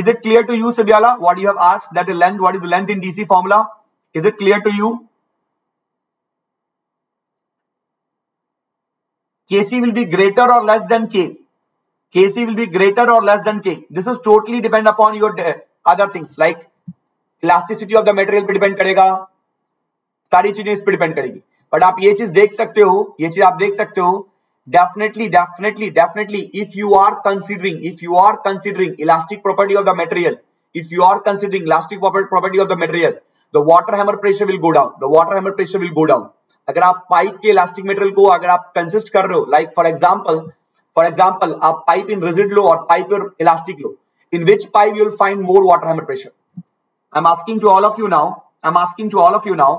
Is it clear to you, Sibiala? What you have asked, that is length. What is length in D C formula? Is it clear to you? K C will be greater or less than K. K C will be greater or less than K. This is totally depend upon your other things like elasticity of the material पे depend करेगा, सारी चीजें इस पे depend करेगी. But आप ये चीज देख सकते हो, ये चीज आप देख सकते हो. Definitely, definitely, definitely. If you are considering, if you are considering elastic property of the material, if you are considering elastic property of the material, the water hammer pressure will go down. The water hammer pressure will go down. अगर आप pipe के elastic material को अगर आप consist कर रहे हो, like for example, for example, आप पाइप इन रिजिड लो और पाइप इन इलास्टिक लो, in which pipe you will find more water hammer pressure? I'm asking to all of you now. I'm asking to all of you now.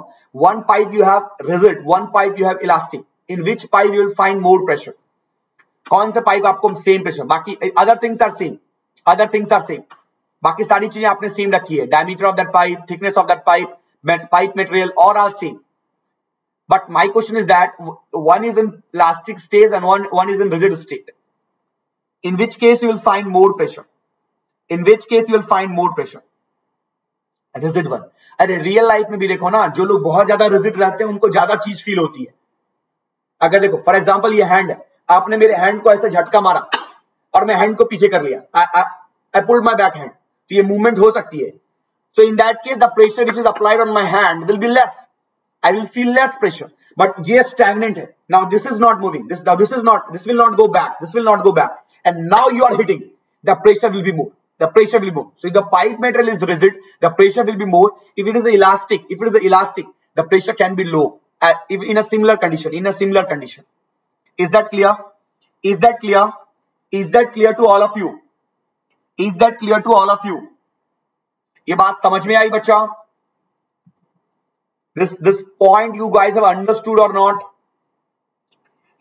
One pipe you have rigids, one pipe you have elastic. In which pipe you will find more pressure? कौन सा pipe आपको same pressure? बाकी other things are same, other things are same. बाकी सारी चीजें आपने same रखी है, diameter of that pipe, thickness of that pipe, pipe material और are same. But my question is that one is in plastic stage and one one is in rigid state. In which case you will find more pressure, in which case you will find more pressure. Rigid one, अरे real life में भी देखो ना, जो लोग बहुत ज्यादा rigid रहते हैं उनको ज्यादा चीज फील होती है. अगर देखो फॉर एग्जाम्पल ये हैंड है, आपने मेरे हैंड को ऐसे झटका मारा और मैं हैंड को पीछे कर लिया, I pulled my back hand, तो ये मूवमेंट हो सकती है. So in that case the pressure which is applied on my hand will be less, I will feel less pressure. But ये स्टैग्नेंट है now, this is not moving, this this is not, this will not go back, this will not go back, and now you are hitting, the pressure will be more, the pressure will be more. So if the pipe material is rigid, the pressure will be more. If it is elastic, if it is elastic, the pressure can be low. Uh, in a similar condition, in a similar condition, is that clear? Is that clear? Is that clear to all of you? Is that clear to all of you? ये बात समझ में आई बच्चा? This this point you guys have understood or not?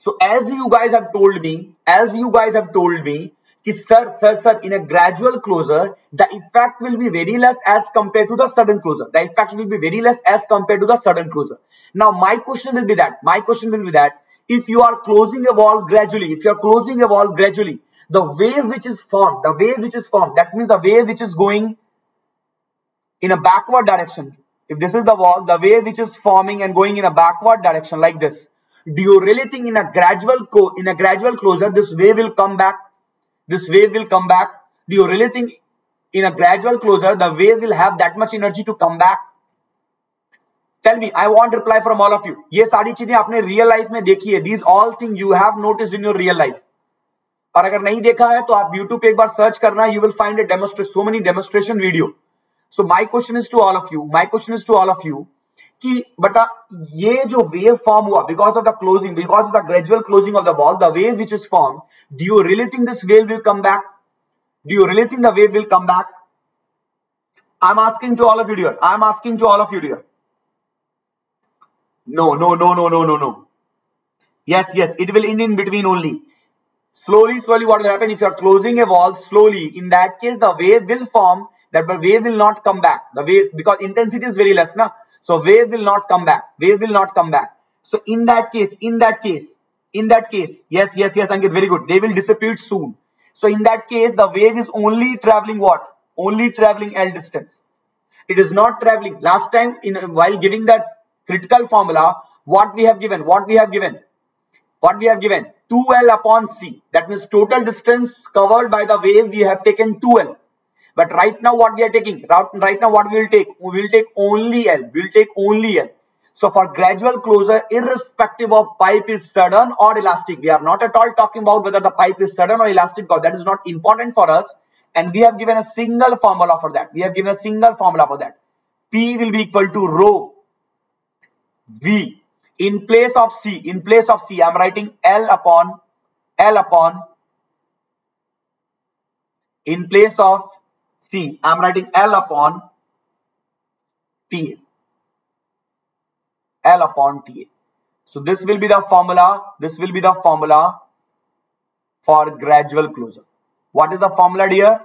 So as you guys have told me, as you guys have told me, कि sir sir sir, in a gradual closure, the effect will be very less as compared to the sudden closure. The effect will be very less as compared to the sudden closure. Now my question will be that, my question will be that if you are closing a wall gradually, if you are closing a wall gradually, the wave which is formed, the wave which is formed, that means the wave which is going in a backward direction. If this is the wall, the wave which is forming and going in a backward direction like this. Do you really think in a gradual co in a gradual closure this wave will come back? This wave will come back. you releasing in a gradual closure, the wave will have that much energy to come back. Tell me, I want reply from all of you. ये सारी चीजें आपने real life में देखी है. These all things you have noticed in your real life. और अगर नहीं देखा है तो आप YouTube पे एक बार सर्च करना, you will find a demonstration, so many demonstration video. So my question is to all of you, my question is to all of you कि बता ये जो wave form हुआ because of the closing, because of the gradual closing of the wall, the wave which is formed, do you really think this wave will come back? Do you really think the wave will come back? I'm asking to all of you here. I'm asking to all of you here. No, no, no, no, no, no, no. Yes, yes, it will end in between only. Slowly, slowly, what will happen if you are closing a wall slowly? In that case, the wave will form. That wave will not come back. The wave, because intensity is very less, na. So wave will not come back. Wave will not come back. So in that case, in that case, in that case, yes, yes, yes, Ankit, very good. They will dissipate soon. So in that case, the wave is only traveling what? Only traveling L distance. It is not traveling. Last time, in while giving that critical formula, what we have given, what we have given, what we have given, two L upon C. That means total distance covered by the wave. We have taken two L. But right now, what we are taking, right now, what we will take, we will take only L. We will take only L. So for gradual closure, irrespective of pipe is sudden or elastic, we are not at all talking about whether the pipe is sudden or elastic, because that is not important for us. And we have given a single formula for that. We have given a single formula for that. P will be equal to rho V in place of C. In place of C, I am writing L upon L upon. In place of C, I am writing L upon T A. L upon T A. So this will be the formula. This will be the formula for gradual closure. What is the formula, dear?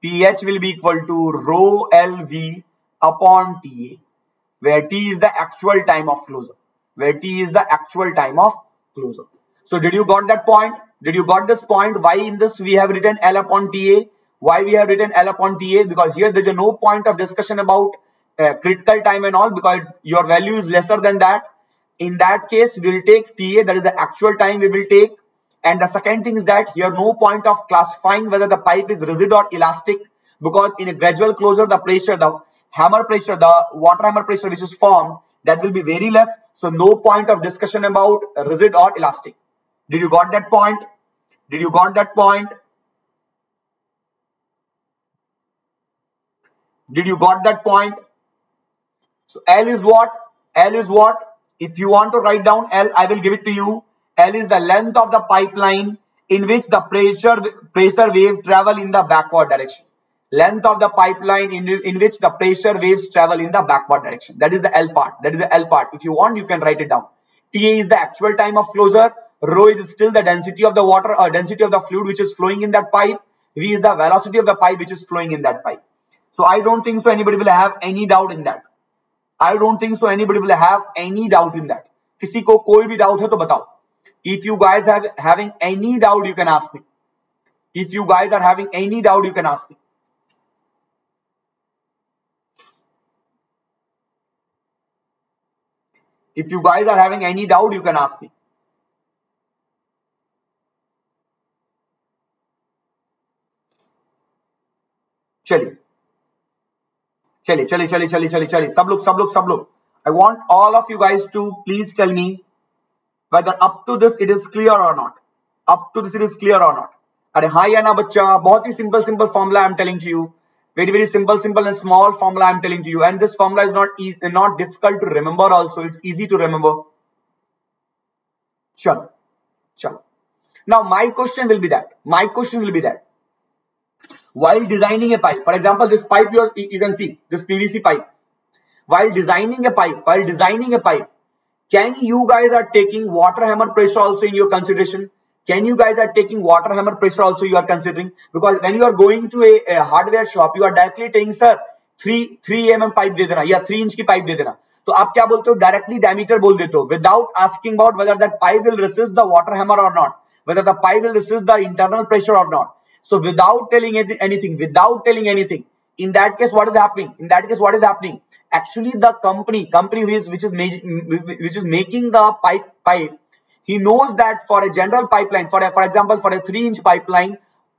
P H will be equal to rho L V upon T A, where T is the actual time of closure. Where T is the actual time of closure. So did you got that point? Did you got this point? Why in this we have written L upon T A? Why we have written L upon T A? Because here there is no point of discussion about Uh, critical time and all, because your value is lesser than that. In that case, we will take T A, that is the actual time we will take. And the second thing is that here no point of classifying whether the pipe is rigid or elastic, because in a gradual closure, the pressure, the hammer pressure, the water hammer pressure which is formed, that will be very less. So no point of discussion about rigid or elastic. Did you got that point? Did you got that point? Did you got that point? So L is what? L is what? If you want to write down L, I will give it to you. L is the length of the pipeline in which the pressure pressure wave travel in the backward direction. Length of the pipeline in, in which the pressure waves travel in the backward direction. That is the L part. That is the L part. If you want, you can write it down. T A is the actual time of closure. Rho is still the density of the water or density of the fluid which is flowing in that pipe. V is the velocity of the pipe which is flowing in that pipe. So I don't think so anybody will have any doubt in that. I don't think so anybody will have any doubt in that. किसी को कोई भी doubt है तो बताओ. If you guys have having any doubt, you can ask me. If you guys are having any doubt, you can ask me. If you guys are having any doubt, you can ask me. चलिए. चलिए चलिए चलिए चलिए चलिए चलिए सब लोग सब लोग सब लोग I want all of you guys to please tell me whether up to this it is clear और not. Up to this it is clear और नॉट. अरे हाँ या ना बच्चा. बहुत ही simple simple formula I am telling to you. Very very simple simple and small formula I am telling to you. And this formula is not is not difficult to remember also. It's easy to remember. चलो चलो. Now my question will be that. My question will be that. While designing a pipe, for example, this pipe you, are, you can see, this P V C pipe. While designing a pipe, while designing a pipe, can you guys are taking water hammer pressure also in your consideration? Can you guys are taking water hammer pressure also you are considering? Because when you are going to a, a hardware shop, you are directly saying, sir, three three mm pipe de dena, या three inch की pipe de dena. तो आप क्या बोलते हो? Directly diameter बोल देते हो, without asking about whether that pipe will resist the water hammer or not, whether the pipe will resist the internal pressure or not. So without telling anything, without telling anything, in that case, what is happening? In that case, what is happening? Actually, the company, company which is which is, which is making the pipe, pipe, he knows that for a general pipeline, for a, for example, for a three inch pipeline,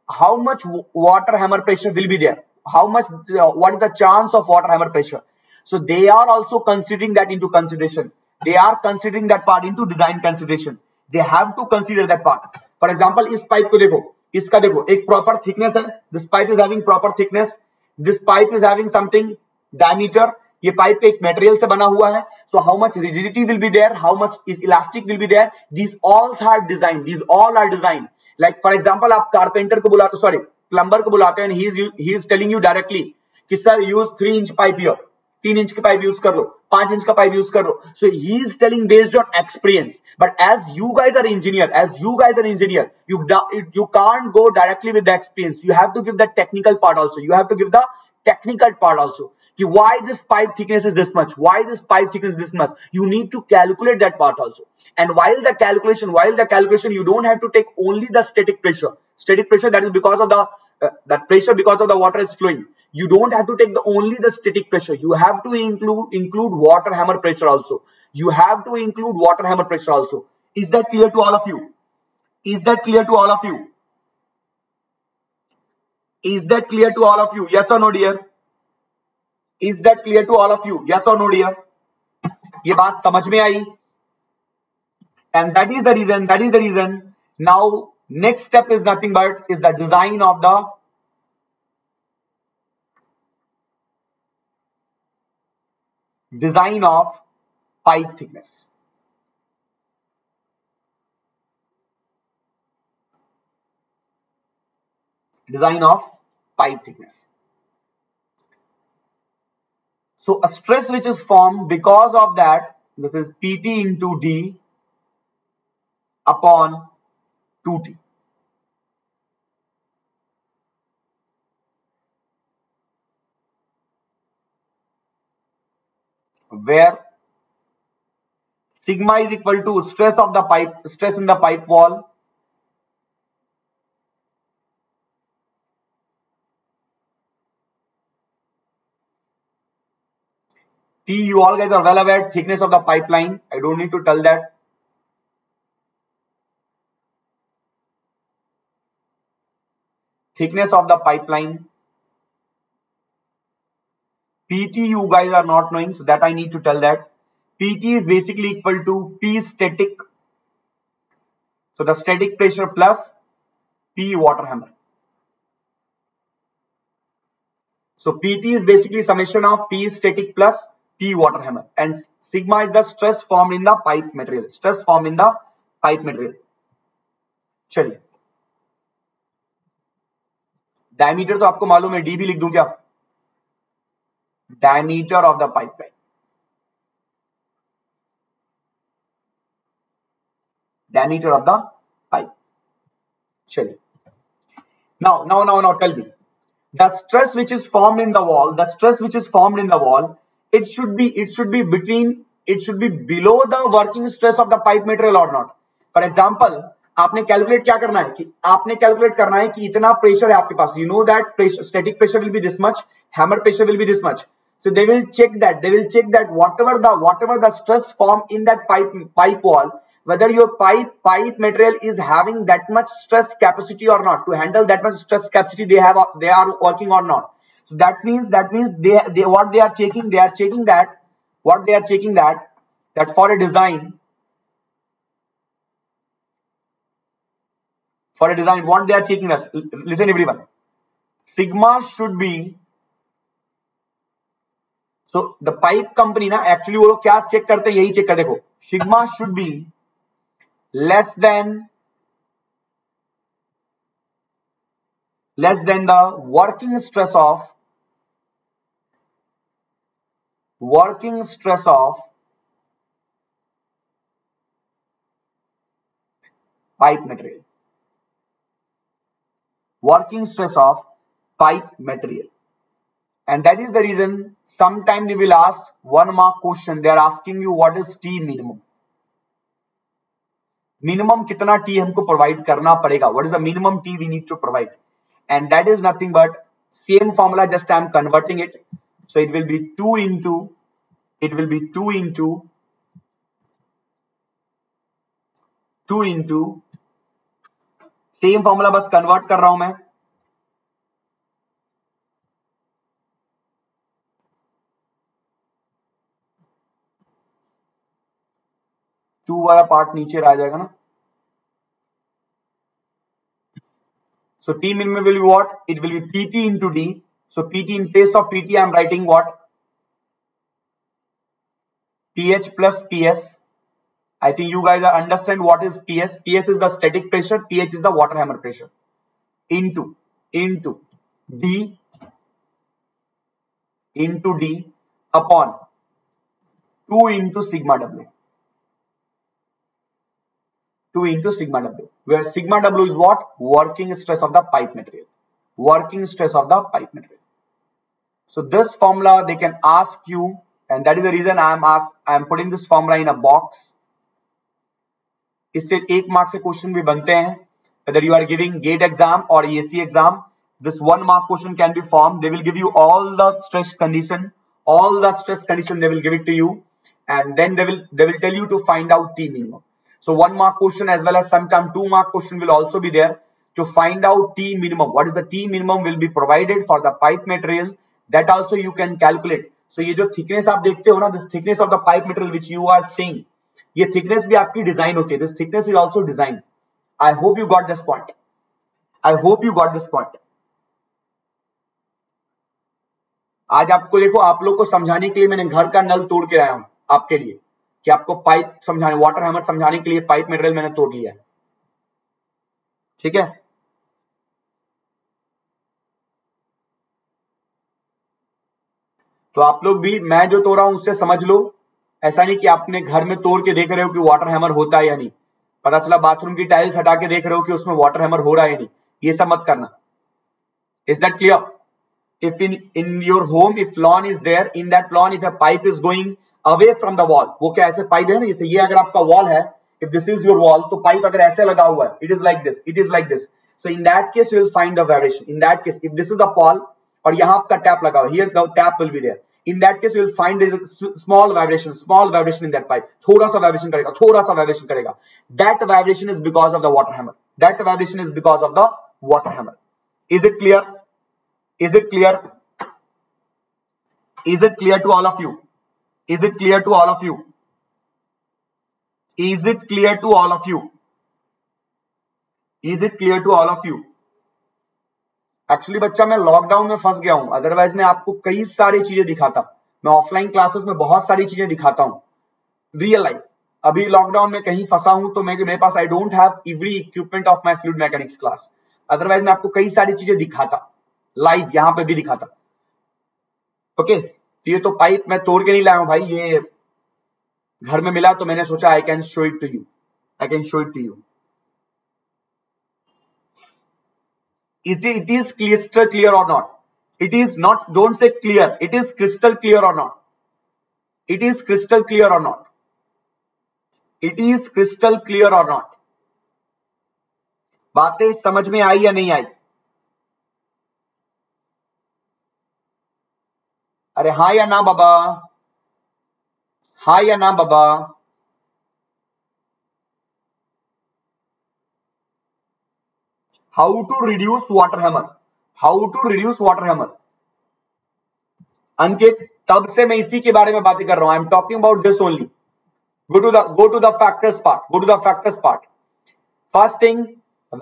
how much water hammer pressure will be there, how much uh, what is the chance of water hammer pressure. So they are also considering that into consideration. They are considering that part into design consideration. They have to consider that part. For example, इस pipe को देखो, इसका देखो, एक proper thickness है. This pipe is having proper thickness. This pipe is having something diameter. ये pipe एक material से बना हुआ है. So how much rigidity will be there? How much is elastic will be there? These all are designed. These all are designed. Like for example, आप carpenter को बुलाते, sorry, plumber को बुलाते हैं and he is he is telling you directly कि sir use three inch pipe here. तीन inch का pipe use कर लो, पांच इंच का पाइप यूज कर लो. So he is telling based on experience. But as you guys are engineer, as you guys are engineer, you you can't go directly with the experience. You have to give the technical part also. You have to give the technical part also कि why this pipe thickness is this much, why this pipe thickness this much. You need to calculate that part also. And while the calculation, while the calculation, you don't have to take only the static pressure. Static pressure that is because of the that pressure because of the water is flowing. You don't have to take the only the static pressure. You have to include include water hammer pressure also. You have to include water hammer pressure also. Is that clear to all of you? Is that clear to all of you? Is that clear to all of you? Yes or no, dear? Is that clear to all of you? Yes or no, dear? ये बात समझ में आई? And that is the reason. That is the reason. Now. Next step is nothing but is the design of the design of pipe thickness. Design of pipe thickness. So a stress which is formed because of that, this is P T into D upon two T. Where sigma is equal to stress of the pipe, stress in the pipe wall T. You all guys are well aware thickness of the pipeline. I don't need to tell that. Thickness of the pipeline. P T you guys are not knowing, so that I need to tell that. P T is basically equal to P static. So the static pressure plus P water hammer. So P T is basically summation of P static plus P water hammer. And sigma is the stress formed in the pipe material. Stress formed in the pipe material. चलिए. Diameter तो आपको मालूम है, D भी लिख दूं क्या? Diameter of the pipeline. Diameter of the pipe. चलिए. Now now now now tell me the stress which is formed in the wall. The stress which is formed in the wall it should be it should be between it should be below the working stress of the pipe material और not. For example आपने calculate क्या करना है कि आपने calculate करना है कि इतना प्रेशर है आपके पास. You know that static pressure will be this much, hammer pressure will be this much. So they will check that, they will check that whatever the whatever the stress form in that pipe pipe wall, whether your pipe pipe material is having that much stress capacity or not. To handle that much stress capacity they have they are working or not. So that means that means they they what they are checking they are checking that what they are checking that that for a design. For a design, what they are checking us. Listen, everyone. Sigma should be. So the pipe company, na actually वो लोग क्या check करते हैं, यही check कर देखो. Sigma should be less than less than the working stress of working stress of pipe material. Working stress of pipe material, and that is the reason sometimes they will ask one mark question. They are asking you what is T minimum. Minimum कितना T हमको provide करना पड़ेगा? What is the minimum T we need to provide? And that is nothing but same formula. Just I am converting it, so it will be two into it will be two into two into same formula बस convert कर रहा हूं मैं. To वाला part नीचे आ जाएगा ना. So T minimum will be what? It will be P T into D. So P T in place of P T, I am writing what? P H plus P S. I think you guys understand what is P S. P S is the static pressure. P H is the water hammer pressure. Into into D into D upon two into sigma W. two into sigma W, where sigma W is what? Working stress of the pipe material. Working stress of the pipe material. So this formula they can ask you, and that is the reason I am ask, I am putting this formula in a box. इससे एक mark से question भी बनते हैं. Whether you are giving GATE exam or E S E exam, this one mark question can be formed. They will give you all the stress condition, all the stress condition they will give it to you, and then they will they will tell you to find out T minimum. So one mark question as well as sometime two mark question will also be there to find out T minimum. What is the T minimum will be provided for the pipe material? That also you can calculate. So ये जो thickness आप देखते हो ना, this thickness of the pipe material which you are seeing, ये thickness भी आपकी design होती है. This thickness is also designed. I hope you got this point. I hope you got this point. आज आपको देखो, आप लोग को समझाने के लिए मैंने घर का नल तोड़ के आया हूँ आपके लिए, कि आपको पाइप समझाने, वाटर हैमर समझाने के लिए पाइप मटेरियल मैंने तोड़ लिया है. ठीक है, तो आप लोग भी मैं जो तोड़ रहा हूं उससे समझ लो. ऐसा नहीं कि आपने घर में तोड़ के देख रहे हो कि वाटर हैमर होता है या नहीं, पता चला बाथरूम की टाइल्स हटा के देख रहे हो कि उसमें वाटर हैमर हो रहा है या नहीं. ये सब मत करना. Is that clear? If in in your home, if lawn is there, in that lawn if a pipe is going away from the wall, वो क्या ऐसे पाइप है ना, जैसे ये अगर आपका वॉल है, if this is your wall, तो पाइप अगर ऐसे लगा हुआ है, it is like this, it is like this, so in that case you will find the variation. In that case if this is the pole और यहाँ आपका tap लगा हुआ, here the tap will be there, in that case you will find small vibration, small vibration in that pipe, थोड़ा सा vibration करेगा, थोड़ा सा वाइब्रेशन करेगा. That vibration is because of the water hammer. That vibration is because of the water hammer. Is it clear? Is it clear? Is it clear to all of you? Is it clear to all of you? Is it clear to all of you? Is it clear to all of you? Actually बच्चा मैं lockdown में फंस गया हूँ, otherwise मैं आपको कई सारी चीजें दिखाता. मैं ऑफलाइन क्लासेस में बहुत सारी चीजें दिखाता हूँ रियल लाइफ. अभी लॉकडाउन में कहीं फंसा हूँ तो मैं मेरे पास I don't have every equipment of my fluid mechanics class, otherwise मैं आपको कई सारी चीजें दिखाता, लाइव यहाँ पे भी दिखाता. Okay okay? तो ये तो पाइप मैं तोड़ के नहीं लाया हूं भाई, ये घर में मिला तो मैंने सोचा I can show it to you, I can show it to you. It it is crystal clear और not? It is not, don't say clear, it is crystal clear और not? It is crystal clear और not? It is crystal clear और not? बातें समझ में आई या नहीं आई? अरे हाँ या ना बाबा, हाँ या ना बाबा? How to reduce water hammer, how to reduce water hammer. Ankit, तब से मैं इसी के बारे में बातें कर रहा हूं. I am talking about this only. Go to the go to the factors part, go to the factors part. First thing,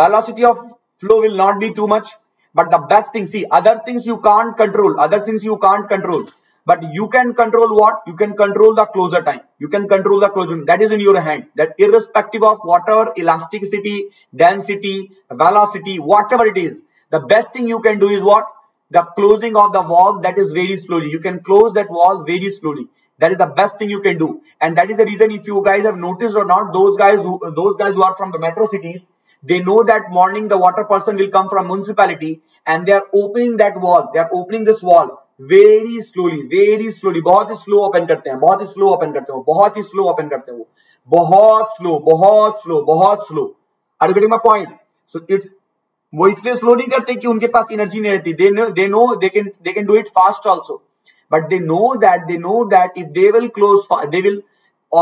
velocity of flow will not be too much. But the best thing, see, other things you can't control, other things you can't control. But you can control what? You can control the closure time. You can control the closure time. That is in your hand. That irrespective of water, elasticity, density, velocity, whatever it is, the best thing you can do is what? The closing of the valve, that is very slowly. You can close that valve very slowly. That is the best thing you can do. And that is the reason, if you guys have noticed or not, those guys who, those guys who are from the metro cities, they know that morning the water person will come from municipality and they are opening that wall, they are opening this wall very slowly, very slowly. बहुत ही slow open करते हैं, बहुत ही slow open करते हो, बहुत ही slow open करते हो, बहुत slow, बहुत slow, बहुत slow. Are you getting my point? So it's वो इसलिए slow नहीं करते कि उनके पास energy नहीं रहती. They know, they know they can they can do it fast also. But they know that they know that if they will close, they will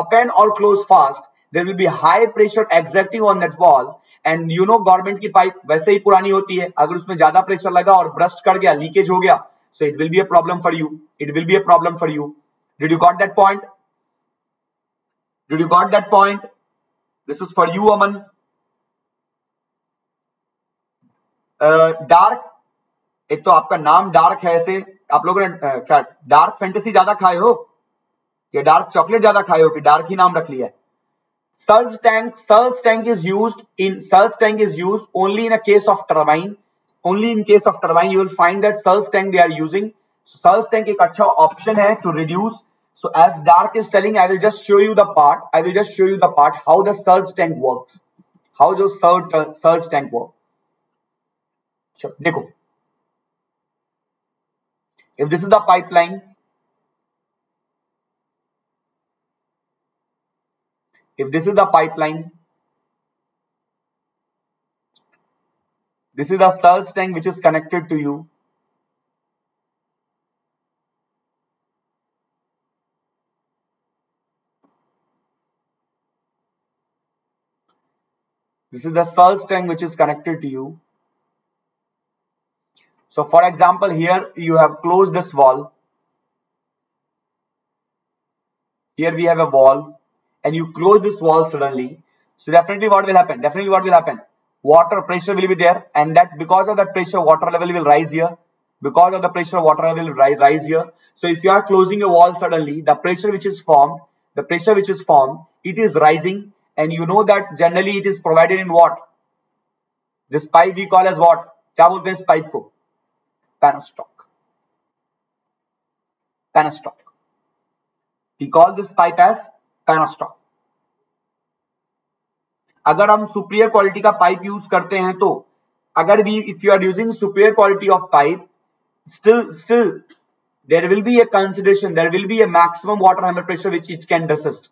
open or close fast, there will be high pressure exerting on that wall. And you know government की pipe वैसे ही पुरानी होती है, अगर उसमें ज्यादा pressure लगा और ब्रस्ट कर गया, लीकेज हो गया, so it will be a problem for you, it will be a problem for you. Did you got that point? Did you got that point? This is for you, Aman. Dark, एक तो आपका नाम dark है, ऐसे आप लोगों ने क्या डार्क फैंटेसी ज्यादा खाए हो या डार्क चॉकलेट ज्यादा खाए हो कि डार्क ही नाम रख लिया है? Surge tank, surge tank is used in surge tank is used only in a case of turbine, only in case of turbine you will find that surge tank they are using. Surge tank एक अच्छा option है to reduce. So as Dark is telling, I will just show you the part, I will just show you the part how the surge tank works, how जो surge tank work. देखो, if this is the pipeline, if this is the pipeline, this is the surge tank which is connected to you. This is the surge tank which is connected to you. So for example, here you have closed this wall, here we have a wall, and you close this wall suddenly. So definitely what will happen, definitely what will happen, water pressure will be there, and that because of that pressure water level will rise here, because of the pressure water level will rise, rise here. So if you are closing a wall suddenly, the pressure which is formed, the pressure which is formed, it is rising. And you know that generally it is provided in what? This pipe we call as what? क्या बोलते हैं इस pipe को? Penstock. Penstock. We call this pipe as penstock. अगर हम superior quality का pipe use करते हैं तो अगर भी if you are using superior quality of pipe, still still there will be a consideration, there will be a maximum water pressure which it can resist.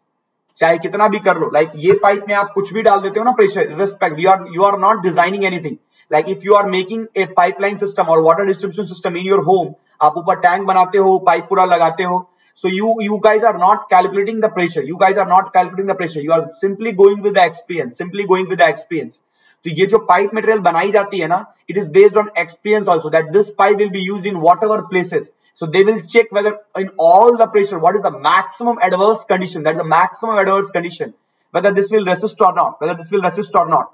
चाहे कितना भी कर लो, लाइक like ये पाइप में आप कुछ भी डाल देते हो ना pressure, respect you are you are not designing anything. Like if you are making a pipeline system or water distribution system in your home, आप ऊपर टैंक बनाते हो, पाइप पूरा लगाते हो, so you you guys are not calculating the pressure, you guys are not calculating the pressure, you are simply going with the experience, simply going with the experience. तो ये जो पाइप मटेरियल बनाई जाती है ना, it is based on experience also, that this pipe will be use in whatever places. So they will check whether in all the pressure, what is the maximum adverse condition? That is the maximum adverse condition. Whether this will resist or not. Whether this will resist or not.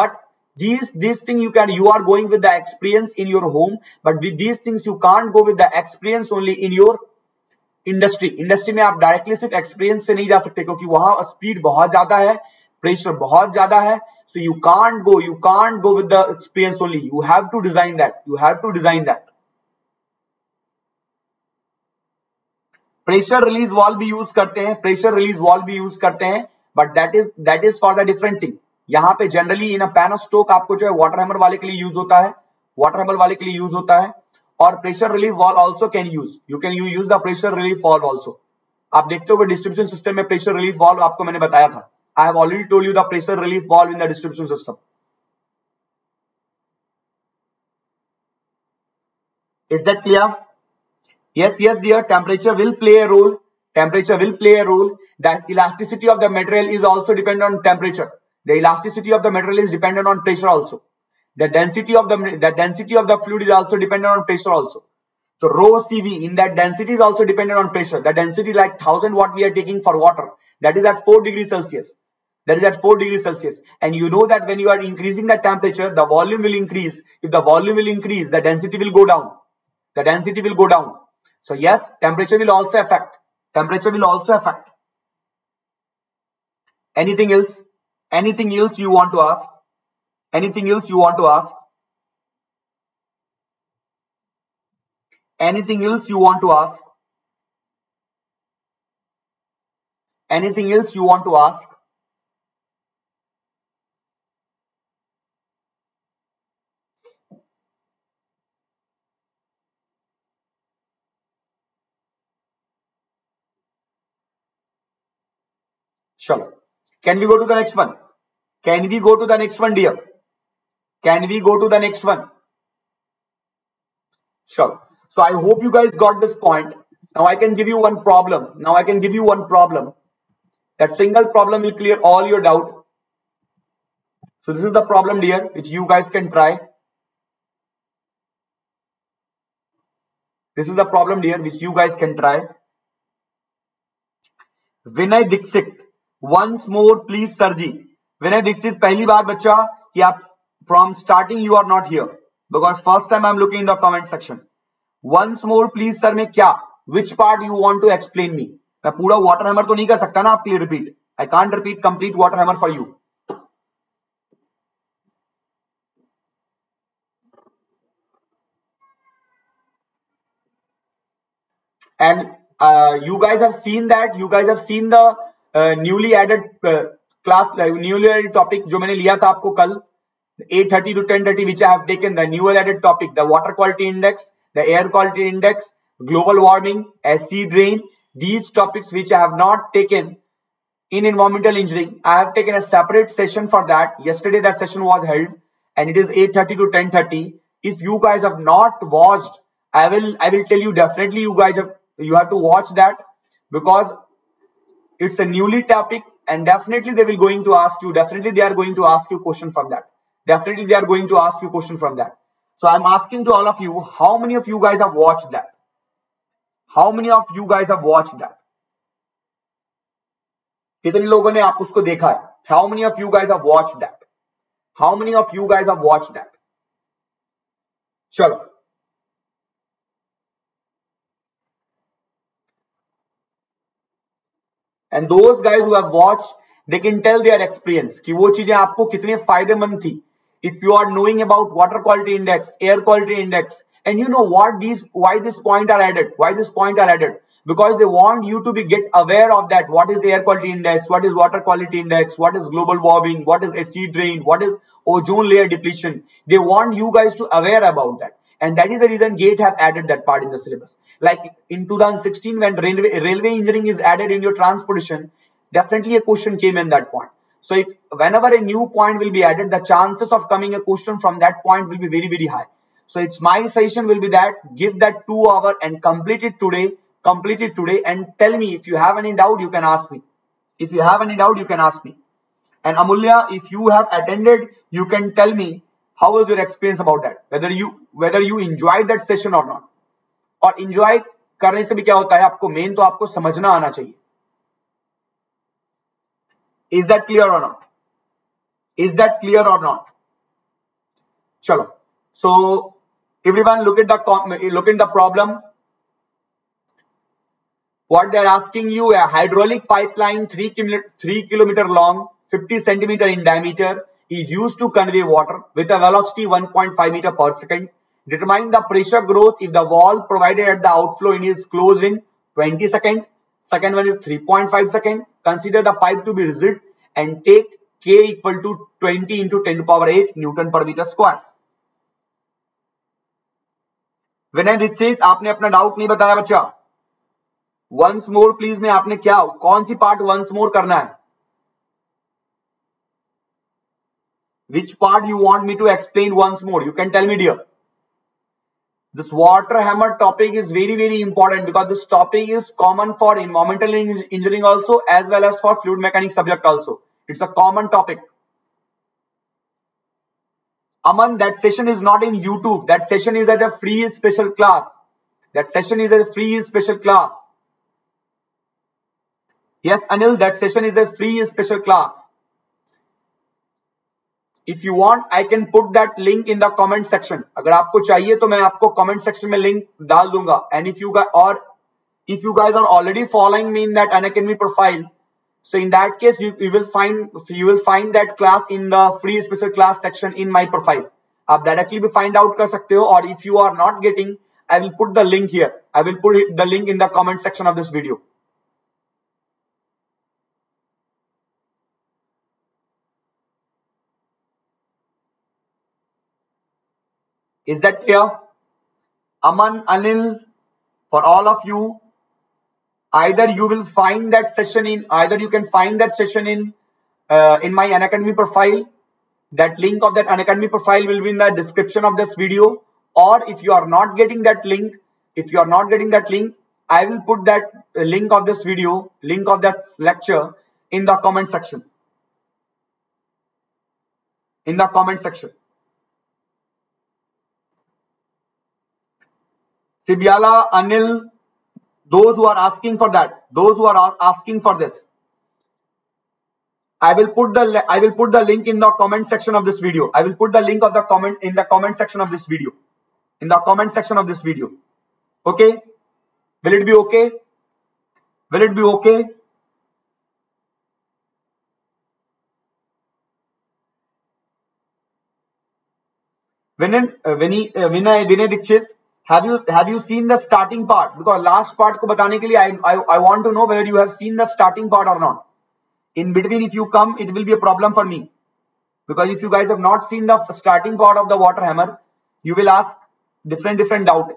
But these these things you can, you are going with the experience in your home. But with these things you can't go with the experience only in your industry. Industry में आप directly सिर्फ experience से नहीं जा सकते क्योंकि वहाँ speed बहुत ज़्यादा है, pressure बहुत ज़्यादा है. So you can't go, you can't go with the experience only. You have to design that. You have to design that. Pressure release valve भी यूज करते हैं, प्रेशर रिलीज वॉल भी यूज करते हैं, but that is that is for the different thing. यहाँ पे generally in अ पैनस्टॉक आपको जो है वाटर हैमर वाले के लिए यूज होता है, वाटर हैमर वाले के लिए यूज होता है. और pressure release valve also can use, you can you use the pressure relief valve also. आप देखते हो डिस्ट्रीब्यूशन सिस्टम में प्रेशर रिलीफ वॉल आपको मैंने बताया था, I have already told you the pressure relief valve in the distribution system. Is that clear? Yes, yes, dear. Temperature will play a role. Temperature will play a role. The elasticity of the material is also dependent on temperature. The elasticity of the material is dependent on pressure also. The density of the the density of the fluid is also dependent on pressure also. So rho C V in that density is also dependent on pressure. The density like thousand what we are taking for water, that is at four degrees Celsius. That is at four degrees Celsius. And you know that when you are increasing the temperature, the volume will increase. If the volume will increase, the density will go down. The density will go down. So yes, temperature will also affect. Temperature will also affect. Anything else? Anything else you want to ask? Anything else you want to ask? Anything else you want to ask? Anything else you want to ask? Chalo. Can we go to the next one? Can we go to the next one, dear? Can we go to the next one? Chalo. So I hope you guys got this point. Now I can give you one problem. Now I can give you one problem. That single problem will clear all your doubt. So this is the problem, dear, which you guys can try. This is the problem, dear, which you guys can try. Vinay Dixit. Once more please sir ji. Vinay Dixit, पहली बार बच्चा कि आप from starting you are not here because first time I am looking in the comment section. Once more please sir में क्या, which part you want to explain me. मैं पूरा water hammer तो नहीं कर सकता ना आपके लिए repeat, I can't repeat complete water hammer for you. And uh, you guys have seen that. You guys have seen the uh, newly added uh, class, uh, newly added topic जो मैंने लिया था आपको कल eight thirty to ten thirty, which I have taken the newly added topic, the water quality index, the air quality index, global warming, acid rain. These topics which I have not taken in environmental engineering, I have taken a separate session for that. Yesterday that session was held, and it is eight thirty to ten thirty. If you guys have not watched, I will I will tell you definitely. You guys have. You have to watch that because it's a newly topic and definitely they will going to ask you. Definitely they are going to ask you question from that. Definitely they are going to ask you question from that. So I'm asking to all of you, how many of you guys have watched that? How many of you guys have watched that? कितने लोगों ने आप उसको देखा है? How many of you guys have watched that? How many of you guys have watched that? चलो and those guys who have watched they can tell their experience कि वो चीजें आपको कितने फायदेमंद थी। If you are knowing about water quality index, air quality index, and you know what these why this point are added, why this point are added because they want you to be get aware of that. What is the air quality index? What is water quality index? What is global warming? What is acid rain? What is ozone layer depletion? They want you guys to aware about that. And that is the reason GATE have added that part in the syllabus. Like in twenty sixteen, when railway, railway engineering is added in your transportation, definitely a question came in that point. So if whenever a new point will be added, the chances of coming a question from that point will be very very high. So it's my suggestion will be that give that two hour and complete it today. Complete it today and tell me if you have any doubt, you can ask me. If you have any doubt, you can ask me. And Amulya, if you have attended, you can tell me. How was your experience about that? Whether you whether you enjoyed that session or not? और enjoy करने से भी क्या होता है? आपको main तो आपको समझना आना चाहिए. Is that clear or not? Is that clear or not? चलो. So everyone look at the look at the problem. What they are asking you, a hydraulic pipeline three three kilometer long, fifty centimeter in diameter. Is used to convey water with a velocity one point five meter per second. Determine the pressure growth if the valve provided at the outflow end is closed in twenty seconds. Second one is three point five seconds. Consider the pipe to be rigid and take K equal to twenty into ten to the power eight Newton per meter square. विनय दीक्षित, आपने अपना doubt नहीं बताया बच्चा। Once more please में आपने क्या, कौन C part once more करना है? Which part you want me to explain once more? You can tell me, dear. This water hammer topic is very very important because this topic is common for environmental engineering also as well as for fluid mechanics subject also. It's a common topic. Aman, that session is not in YouTube. That session is as a free special class. That session is a free special class. Yes, Anil, that session is a free special class. If you want, I can put that link in the comment section. अगर आपको चाहिए तो मैं आपको comment section में link डाल दूंगा. And if you guys or if you guys are already following me in that Unacademy profile, so in that case you you will find you will find that class in the free special class section in my profile. आप directly भी find out कर सकते हो. Or if you are not getting, I will put the link here. I will put the link in the comment section of this video. Is that clear? Aman, Anil, for all of you, either you will find that session in, either you can find that session in, uh, in my Unacademy profile. That link of that Unacademy profile will be in the description of this video. Or if you are not getting that link, if you are not getting that link, I will put that link of this video, link of that lecture in the comment section. In the comment section. Sibyala, Anil, those who are asking for that, those who are asking for this, I will put the I will put the link in the comment section of this video. I will put the link of the comment in the comment section of this video. In the comment section of this video. Okay? Will it be okay? Will it be okay? Vinay Vinay Vinay Dikshit, have you have you seen the starting part? Because last part को बताने के लिए I I I want to know whether you have seen the starting part or not. In between, if you come, it will be a problem for me, because if you guys have not seen the starting part of the water hammer, you will ask different different doubt.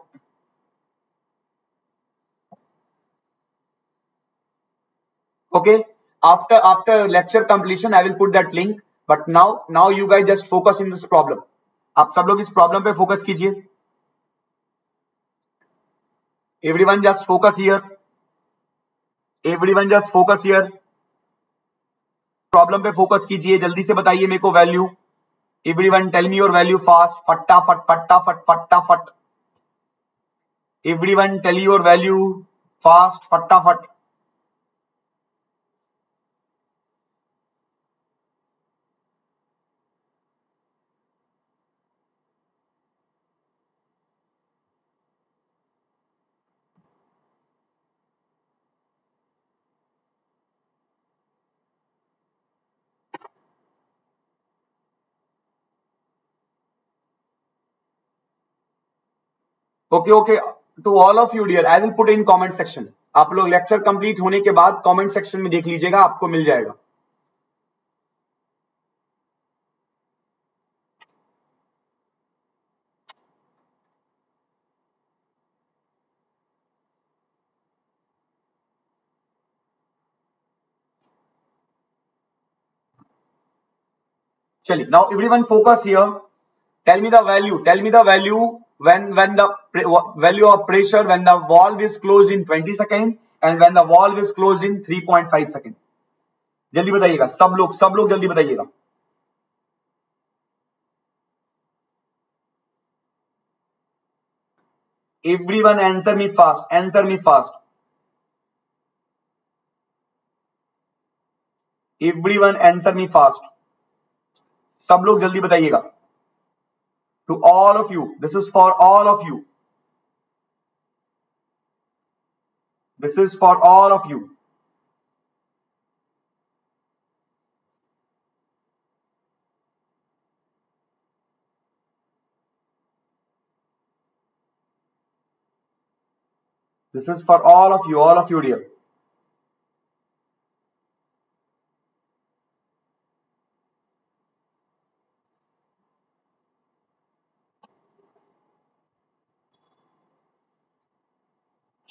Okay, after after lecture completion, I will put that link. But now now you guys just focus in this problem. आप सब लोग इस problem पे focus कीजिए. Everyone just focus here. Everyone just focus here. Problem पे focus कीजिए. जल्दी से बताइए मेरे को value. Everyone tell me your value fast. फटाफट फटाफट फटाफट. Everyone tell your value fast फटाफट. Okay okay to all of you dear, I will put in comment section. आप लोग लेक्चर कंप्लीट होने के बाद कमेंट सेक्शन में देख लीजिएगा, आपको मिल जाएगा. चलिए, now everyone focus here. Tell me the value, tell me the value when when the value of pressure when the valve is closed in twenty seconds and when the valve is closed in three point five seconds. जल्दी बताइएगा सब लोग, सब लोग जल्दी बताइएगा. Everyone answer me fast, answer me fast. Everyone answer me fast. सब लोग जल्दी बताइएगा. To all of you, this is for all of you. This is for all of you. This is for all of you, all of you dear.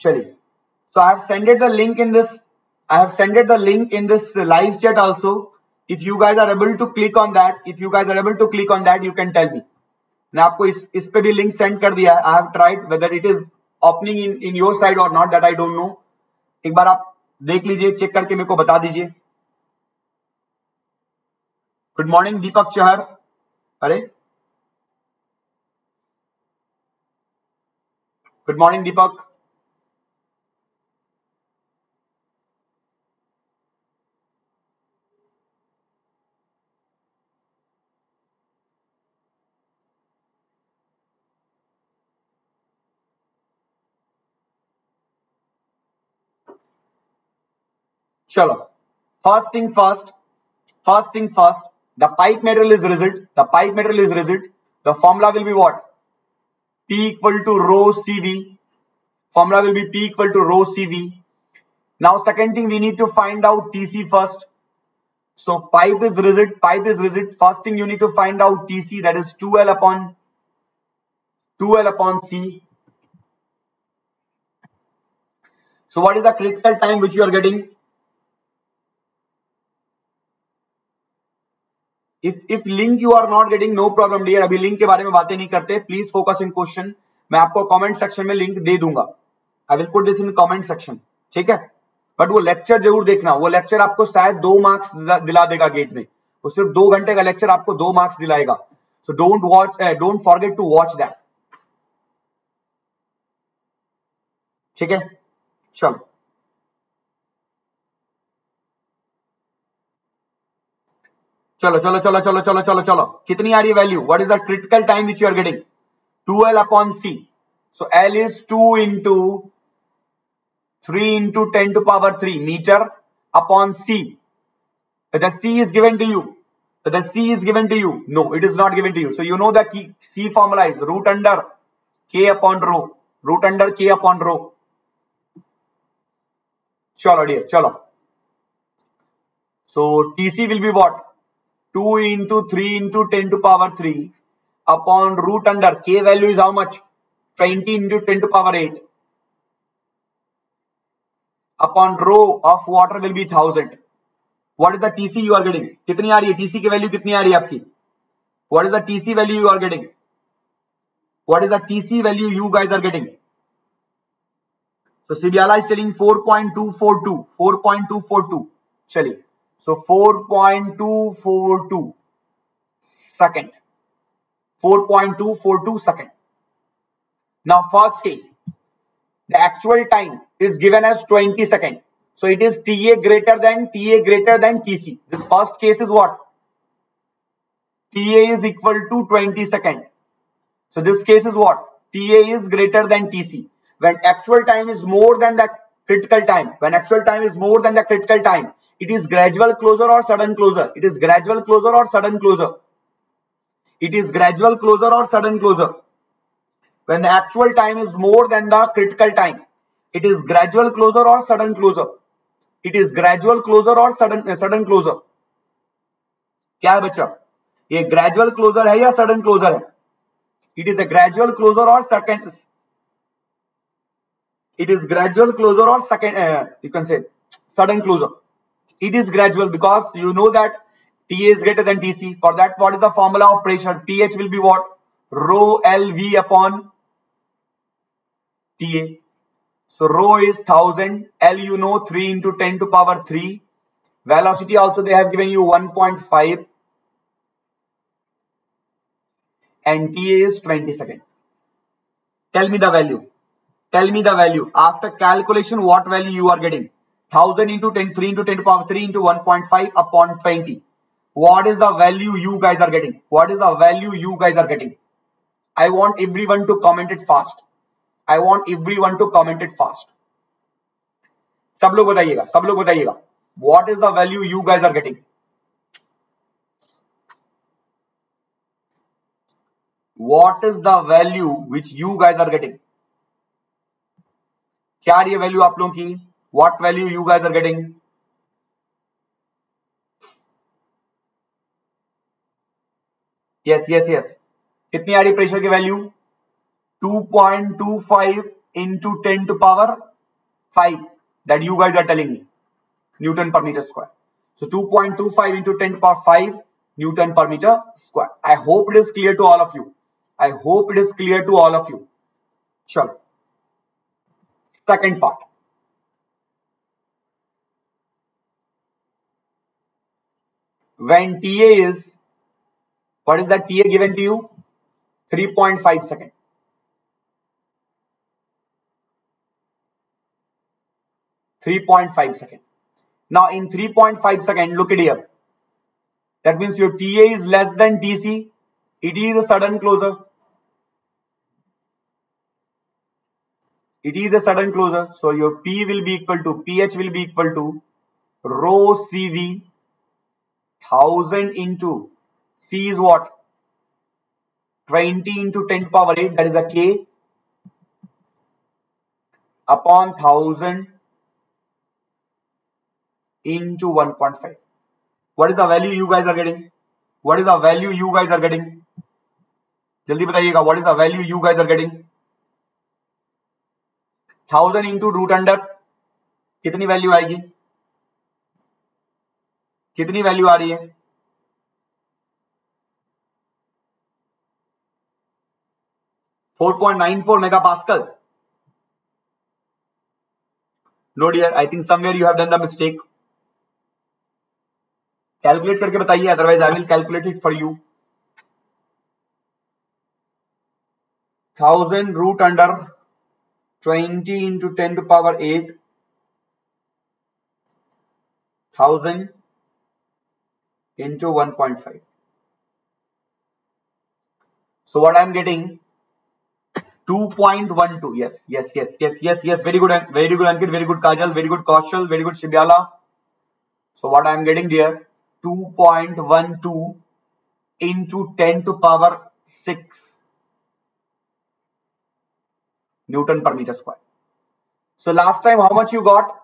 Chali. So I have sent the link in this. I have sent the link in this live chat also. If you guys are able to click on that, if you guys are able to click on that, you can tell me. मैंने आपको इस इस पे भी link send कर दिया है. I have tried whether it is opening in in your side or not, that I don't know. एक बार आप देख लीजिए, check करके मेरे को बता दीजिए. Good morning Deepak Chahar. अरे Good morning दीपक. चलो, first thing first, first thing first, the pipe material is rigid, the pipe material is rigid, the formula will be what? P equal to rho C V. Formula will be P equal to rho C V. Now second thing we need to find out T C first. So pipe is rigid, pipe is rigid. First thing you need to find out T C, that is two L upon to L upon C. So what is the critical time which you are getting? If if link you are not getting, no problem dear. अभी link के बारे में बातें नहीं करते. Please focus in question. मैं आपको comment section में link दे दूंगा. I will put this in comment section. ठीक है? But वो lecture जरूर देखना. वो lecture आपको शायद दो marks दिला देगा gate में. वो सिर्फ दो घंटे का lecture आपको दो marks दिलाएगा. So don't watch, uh, don't forget to watch that. ठीक है? चलो. चलो चलो चलो चलो चलो चलो चलो कितनी आ रही है value, what is the critical time which you are getting, two L upon C, so L is two into three into ten to power three metre upon C, the c is given to you, the c is given to you, no it is not given to you, so you know the c formula is root under k upon rho, root under k upon rho. chalo dear chalo, so tc will be what, two into three into ten to power three upon root under k value is how much, twenty into ten to power eight upon rho of water will be one thousand. What is the T C you are getting? कितनी आ रही है T C की value कितनी आ रही है आपकी? What is the T C value you are getting? What is the T C value you guys are getting? So Cibiala is telling four point two four two, four point two four two. चलिए, so four point two four two second, four point two four two second. Now first case, the actual time is given as twenty second. So it is T A greater than T A greater than T C. This first case is what? T A is equal to twenty second. So this case is what? T A is greater than T C. When actual time is more than the critical time, when actual time is more than the critical time, it is gradual closure or sudden closure. It is gradual closure or sudden closure. It is gradual closure or sudden closure. When the actual time is more than the critical time, it is gradual closure or sudden closure. It is gradual closure और sudden sudden closure. क्या है बच्चा, ये gradual closure है या sudden closure है? It is a gradual closure or second. It is gradual closure or second. Uh, you can say sudden closure. It is gradual because you know that T A is greater than T C. For that, what is the formula of pressure? P H will be what? Rho L V upon T A. So rho is one thousand, L you know three into ten to power three, velocity also they have given you one point five, and T A is twenty second. Tell me the value, tell me the value after calculation, what value you are getting? One thousand into ten, three into ten to power three into one point five upon twenty. What is the value you guys are getting? What is the value you guys are getting? I want everyone to comment it fast. I want everyone to comment it fast. सब लोग बताइएगा, सब लोग बताइएगा. What is the value you guys are getting? What is the value which you guys are getting? क्या ये value आप लोगों की? What value you guys are getting? Yes, yes, yes. कितनी आ रही प्रेशर की value? two point two five into ten to power five that you guys are telling me, Newton per meter square. So two point two five into ten to power five Newton per meter square. I hope it is clear to all of you. I hope it is clear to all of you. Sure. Second part. When T A is, what is the T A given to you? three point five seconds. three point five second. Now in three point five second, look at here, that means your T A is less than T C. It is a sudden closure, it is a sudden closure. So your P will be equal to, P H will be equal to rho C V, one thousand into C is what, twenty into ten to power eight, that is a K, upon one thousand into one point five. What is the value you guys are getting? What is the value you guys are getting? जल्दी बताइएगा, what is the value you guys are getting? one thousand into root under कितनी value आएगी, कितनी value आ रही है? four point nine four mega pascal. No dear, I think somewhere you have done the mistake. Calculate करके बताइए, otherwise I will calculate it for you. Thousand root under twenty into ten to power eight, thousand into one point five. So what I am getting, two point one two. Yes, yes, yes, yes, yes, yes. Very good, very good, Ankit. Very good, Kajal. Very good, Kaushal. Very good, Shibyala. So what I am getting here, two point one two into ten to power six Newton per meter square. So last time how much you got?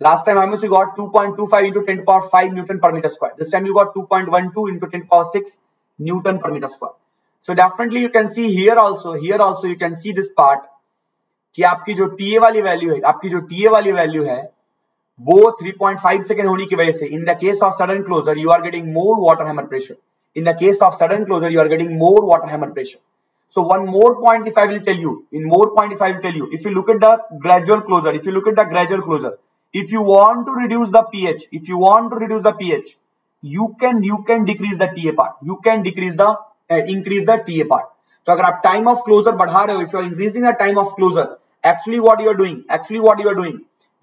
Last time how much you got? two point two five into ten to power five Newton per meter square. This time you got two point one two into ten to power six Newton per meter square. So definitely you can see here also, here also you can see this part कि आपकी जो TA वाली value है, आपकी जो TA वाली value है वो three point five सेकंड होने की वजह से in the case of sudden closure you are getting more water hammer pressure. In the case of sudden closure you are getting more water hammer pressure. So one more point if I will tell you, in more point if I will tell you, if you look at the gradual closure, if you look at the gradual closure, if you want to reduce the pH, if you want to reduce the pH, you can you can decrease the TA part, you can decrease the uh, increase the TA part. So अगर आप time of closure बढ़ा रहे हो, if you are increasing the time of closure, actually what you are doing, actually what you are doing,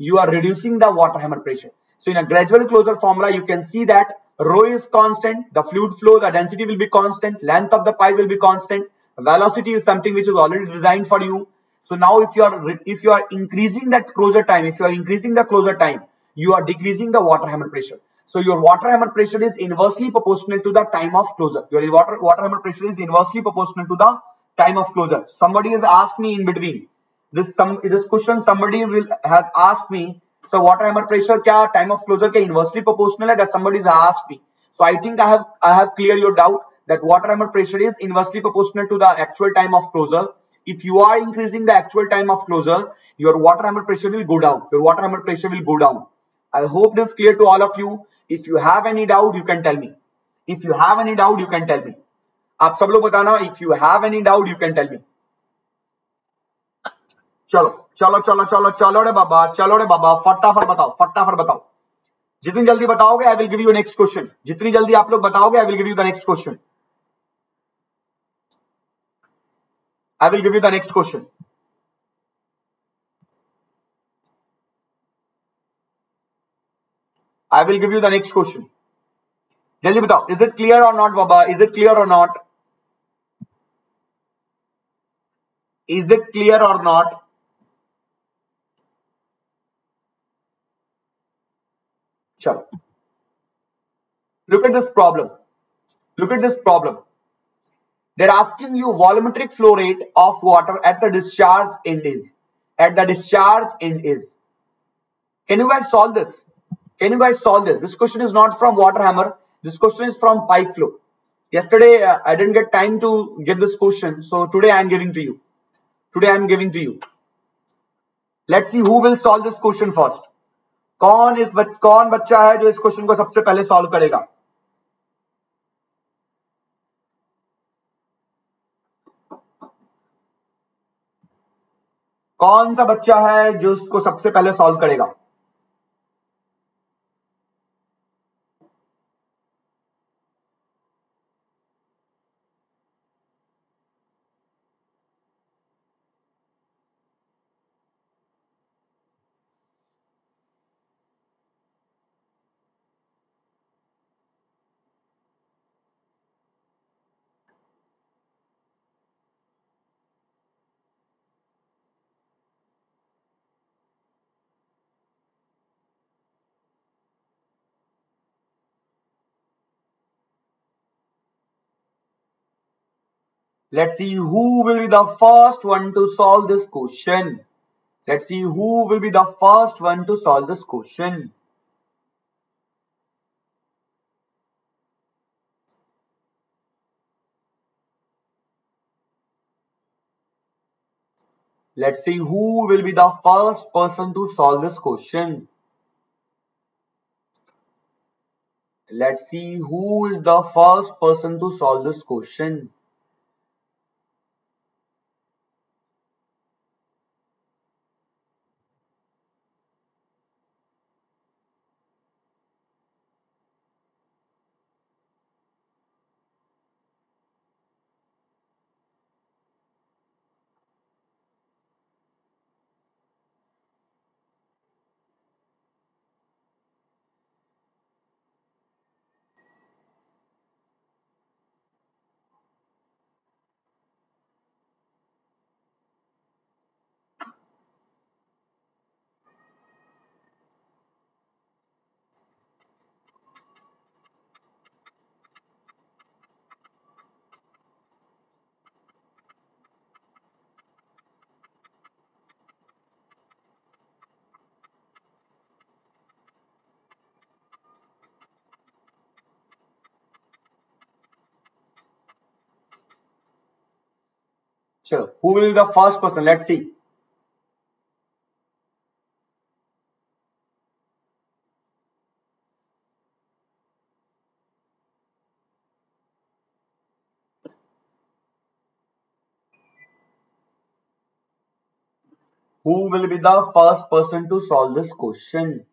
you are reducing the water hammer pressure. So in a gradual closure formula, you can see that rho is constant, the fluid flow, the density will be constant, length of the pipe will be constant, velocity is something which is already designed for you. So now if you are if you are increasing that closure time, if you are increasing the closure time, you are decreasing the water hammer pressure. So your water hammer pressure is inversely proportional to the time of closure. Your water water hammer pressure is inversely proportional to the time of closure. Somebody has asked me in between this some this question. Somebody will has asked me. So water hammer pressure क्या time of closure के inversely proportional है? That somebody has asked me. So I think I have I have cleared your doubt. That water hammer pressure is inversely proportional to the actual time of closure. If you are increasing the actual time of closure, your water hammer pressure will go down. Your water hammer pressure will go down. I hope this is clear to all of you. If you have any doubt, you can tell me. If you have any doubt, you can tell me. आप सब लोग बताना. If you have any doubt, you can tell me. चलो, चलो, चलो, चलो, चलो रे बाबा, चलो रे बाबा, फटाफट बताओ, फटाफट बताओ. जितनी जल्दी बताओगे, I will give you next question. जितनी जल्दी आप लोग बताओगे, I will give you the next question. I will give you the next question. I will give you the next question. जल्दी बताओ, is it clear or not, Baba? Is it clear or not? Is it clear or not? चलो. Look at this problem. Look at this problem. They're asking you volumetric flow rate of water at the discharge end is at the discharge end is. Can you guys solve this? Can you guys solve this? This question is not from water hammer. This question is from pipe flow. Yesterday uh, I didn't get time to give this question, so today I am giving to you. Today I am giving to you. Let's see who will solve this question first. कौन इस बच कौन बच्चा है जो इस question को सबसे पहले सॉल्व करेगा? कौन सा बच्चा है जो उसको सबसे पहले सॉल्व करेगा? Let's see who will be the first one to solve this question. Let's see who will be the first one to solve this question. Let's see who will be the first person to solve this question. Let's see who is the first person to solve this question. Sure. Who will the first person? Let's see. Who will be the first person to solve this question?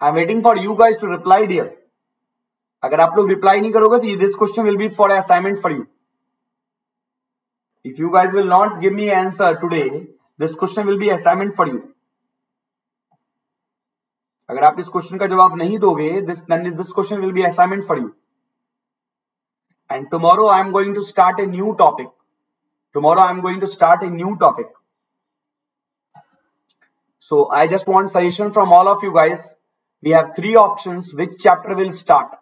I am waiting for you guys to reply, dear. अगर आप लोग reply नहीं करोगे तो this question will be for assignment for you. If you guys will not give me answer today, this question will be assignment for you. अगर आप इस question का जवाब नहीं दोगे, this then this question will be assignment for you. And tomorrow I am going to start a new topic. Tomorrow I am going to start a new topic. So I just want suggestion from all of you guys. We have three options. Which chapter will start?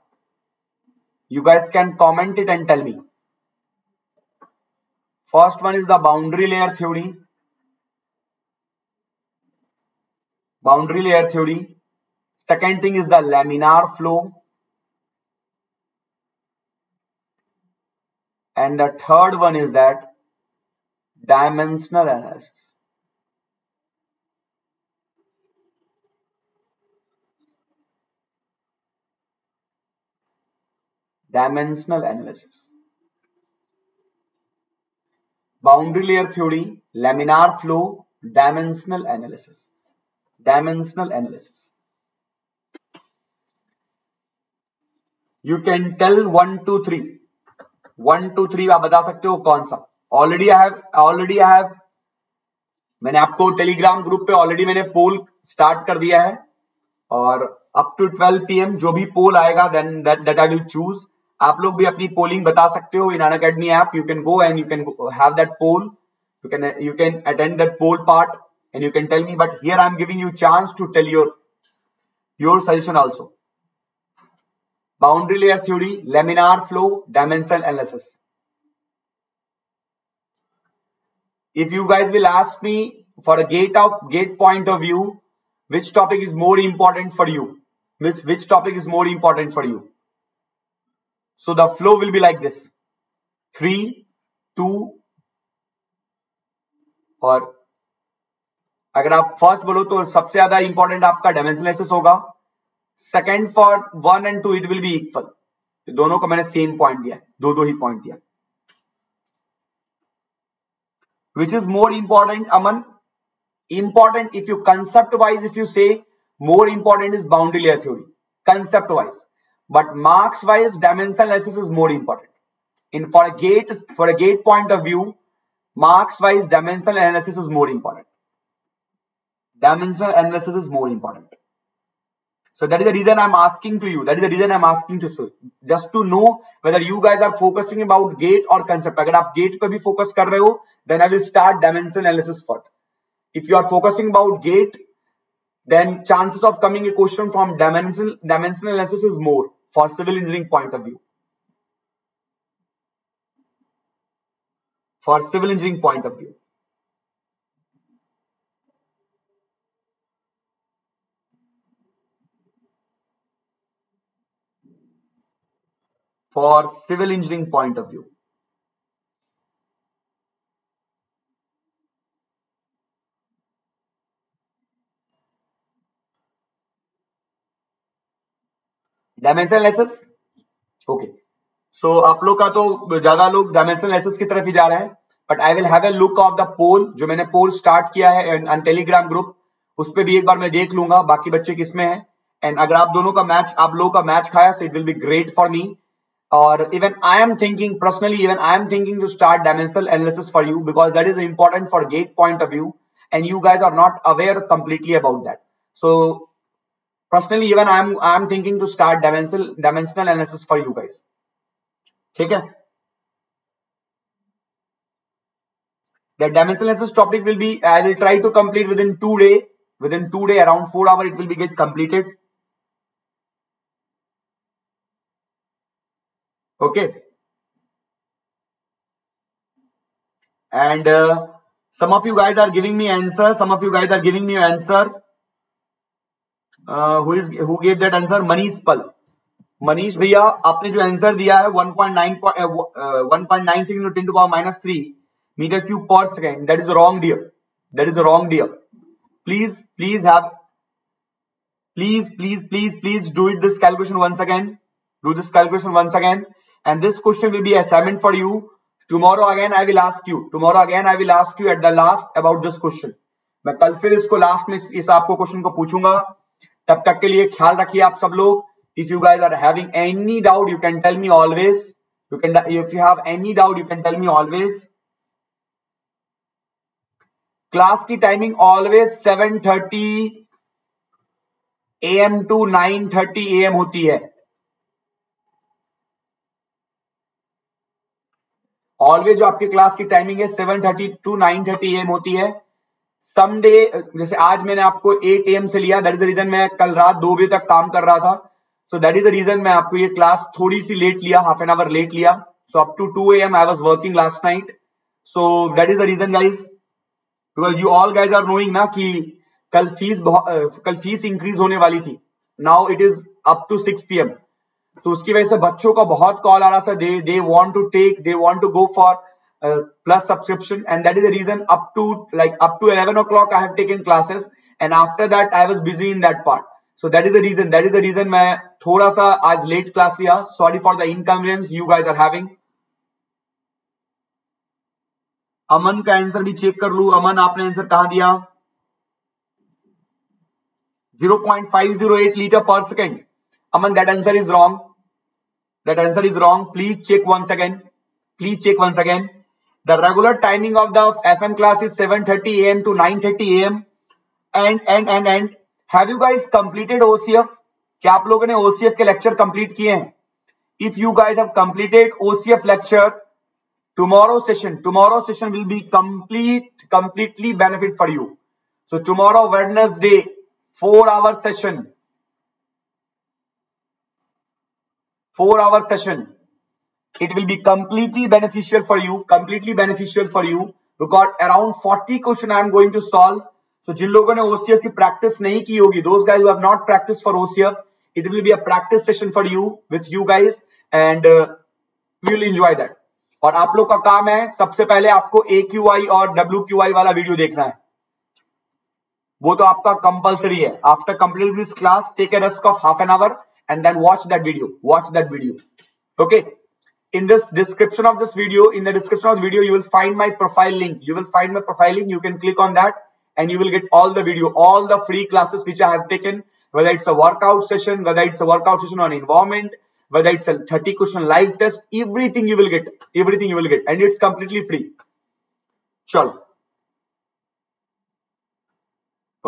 You guys can comment it and tell me. First one is the boundary layer theory. Boundary layer theory. Second thing is the laminar flow. And the third one is that dimensional analysis. Dimensional analysis, boundary layer theory, laminar flow, dimensional analysis, dimensional analysis. You can tell one two three. One two three आप बता सकते हो कौन सा? Already I have already I have मैंने आपको Telegram group पे already मैंने पोल स्टार्ट कर दिया है और up to twelve P M जो भी पोल आएगा then that I will choose. आप लोग भी अपनी पोलिंग बता सकते हो in Unacademy app. You can go and you can have that poll. You can you can attend that poll part and you can tell me. But here I am giving you chance to tell your your suggestion also. Boundary layer theory, laminar flow, dimensional analysis. If you guys will ask me for a GATE of GATE point of view, which topic is more important for you? Which which topic is more important for you? So the flow will be like this: three, two, और अगर आप first बोलो तो सबसे ज्यादा important आपका dimensional analysis होगा. Second for one and two it will be equal. दोनों को मैंने सेम पॉइंट दिया, दो दो ही पॉइंट दिया. Which is more important Aman? Important if you concept wise, if you say more important is boundary layer theory concept wise, but marks wise dimensional analysis is more important. In for a gate for a gate point of view, marks wise dimensional analysis is more important. Dimensional analysis is more important. So that is the reason I'm asking to you. That is the reason I'm asking to you, just to know whether you guys are focusing about gate or concept. अगर आप gate पे भी focus कर रहे हो, then I will start dimensional analysis first. If you are focusing about gate, then chances of coming a question from dimensional dimensional analysis is more for civil engineering point of view. For civil engineering point of view. For civil engineering point of view. Dimensional analysis. Okay so so, आप लोग का तो ज्यादा लोग dimensional analysis की तरफ ही जा रहे हैं, but I will have a look of the poll. जो मैंने पोल स्टार्ट किया है एंड टेलीग्राम ग्रुप, उस पर भी एक बार मैं देख लूंगा बाकी बच्चे किसमें हैं। एंड अगर आप दोनों का मैच, आप लोगों का मैच खाया, so it will be great for me. और even I am thinking personally, even I am thinking to start dimensional analysis for you, because that is important for GATE point of view and you guys are not aware completely about that. So personally even i am i am thinking to start dimensional dimensional analysis for you guys. theek hai, the dimensional analysis topic will be, I will try to complete within two day, within two day around four hour it will be get completed. okay, and uh, some of you guys are giving me answer, some of you guys are giving me answer. uh, who is who gave that answer? Manish Pal, Manish भैया आपने जो answer दिया है one point nine six into ten to the power minus three meter cube per second, that is wrong dear, that is wrong dear. please please have please please please please do it this calculation once again, do this calculation once again, and this question will be assignment for you. Tomorrow again I will ask you. Tomorrow again I will ask you at the last about this question. मैं कल फिर इसको last में इस आपको question को पूछूंगा। तब तक के लिए ख्याल रखिए आप सब लोग। If you guys are having any doubt, you can tell me always. You can, if you have any doubt, you can tell me always. Class की timing always seven thirty A M to nine thirty A M होती है। Always जो आपके class की timing है seven thirty to nine thirty A M होती है। Someday जैसे आज मैंने आपको eight A M से लिया, दैट इज द रीजन मैं कल रात दो बजे तक काम कर रहा था, so that is the reason मैं आपको ये क्लास थोड़ी सी लेट लिया, हाफ एन आवर लेट लिया। So up to two A M I was working last night, so that is the reason guys, because you all guys are knowing ना कि कल फीस कल फीस इंक्रीज होने वाली थी, now it is up to six P M तो उसकी वजह से बच्चों का बहुत कॉल आ रहा था, they they want to take, they want to go for plus subscription, and that is the reason up to like up to eleven o'clock I have taken classes, and after that I was busy in that part, so that is the reason, that is the reason मैं थोड़ा सा आज late class लिया। Sorry for the inconvenience you guys are having. Aman का answer भी check कर लू। अमन आपने आंसर कहां दिया? zero point five zero eight litre per second. Aman, that answer is wrong. That answer is wrong. Please check once again. Please check once again. The regular timing of the F M class is seven thirty A M to nine thirty A M. And and and and have you guys completed O C F? क्या आप लोगों ने O C F के lecture complete किए हैं? If you guys have completed O C F lecture, tomorrow session, tomorrow session will be complete, completely benefit for you. So tomorrow Wednesday, four hour session. four hour session, it will be completely beneficial for you, completely beneficial for you, because around forty question I am going to solve. So jin logon ne O C F ki practice nahi ki hogi, those guys who have not practiced for O C F, it will be a practice session for you, with you guys, and uh, we will enjoy that. aur aap log ka kaam hai sabse pehle aapko A Q I aur W Q I wala video dekhna hai, wo to aapka compulsory hai. After completing this class, take a rest of half an hour and then watch that video, watch that video. Okay, in this description of this video, in the description of the video you will find my profile link, you will find my profile link, you can click on that and you will get all the video, all the free classes which I have taken, whether it's a workout session, whether it's a workout session on environment, whether it's a thirty question live test, everything you will get, everything you will get, and it's completely free. Chalo,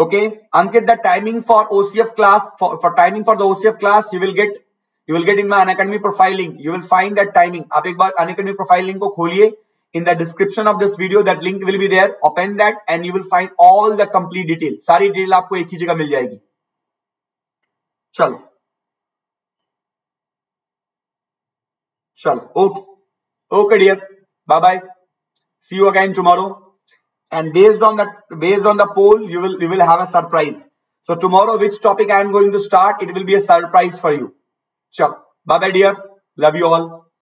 okay, Ankit, the timing for O C F class, for, for timing for the O C F class you will get, you will get in my Unacademy profile link, you will find that timing. आप एक बार Unacademy profile link को खोलिए, in the description of this video that link will be there, open that and you will find all the complete detail, सारी detail आपको एक ही जगह मिल जाएगी। चलो चलो, okay okay dear, bye bye, see you again tomorrow. And based on that, based on the poll, you will you will have a surprise. So tomorrow, which topic I am going to start, it will be a surprise for you. Sure. Bye bye, dear. Love you all.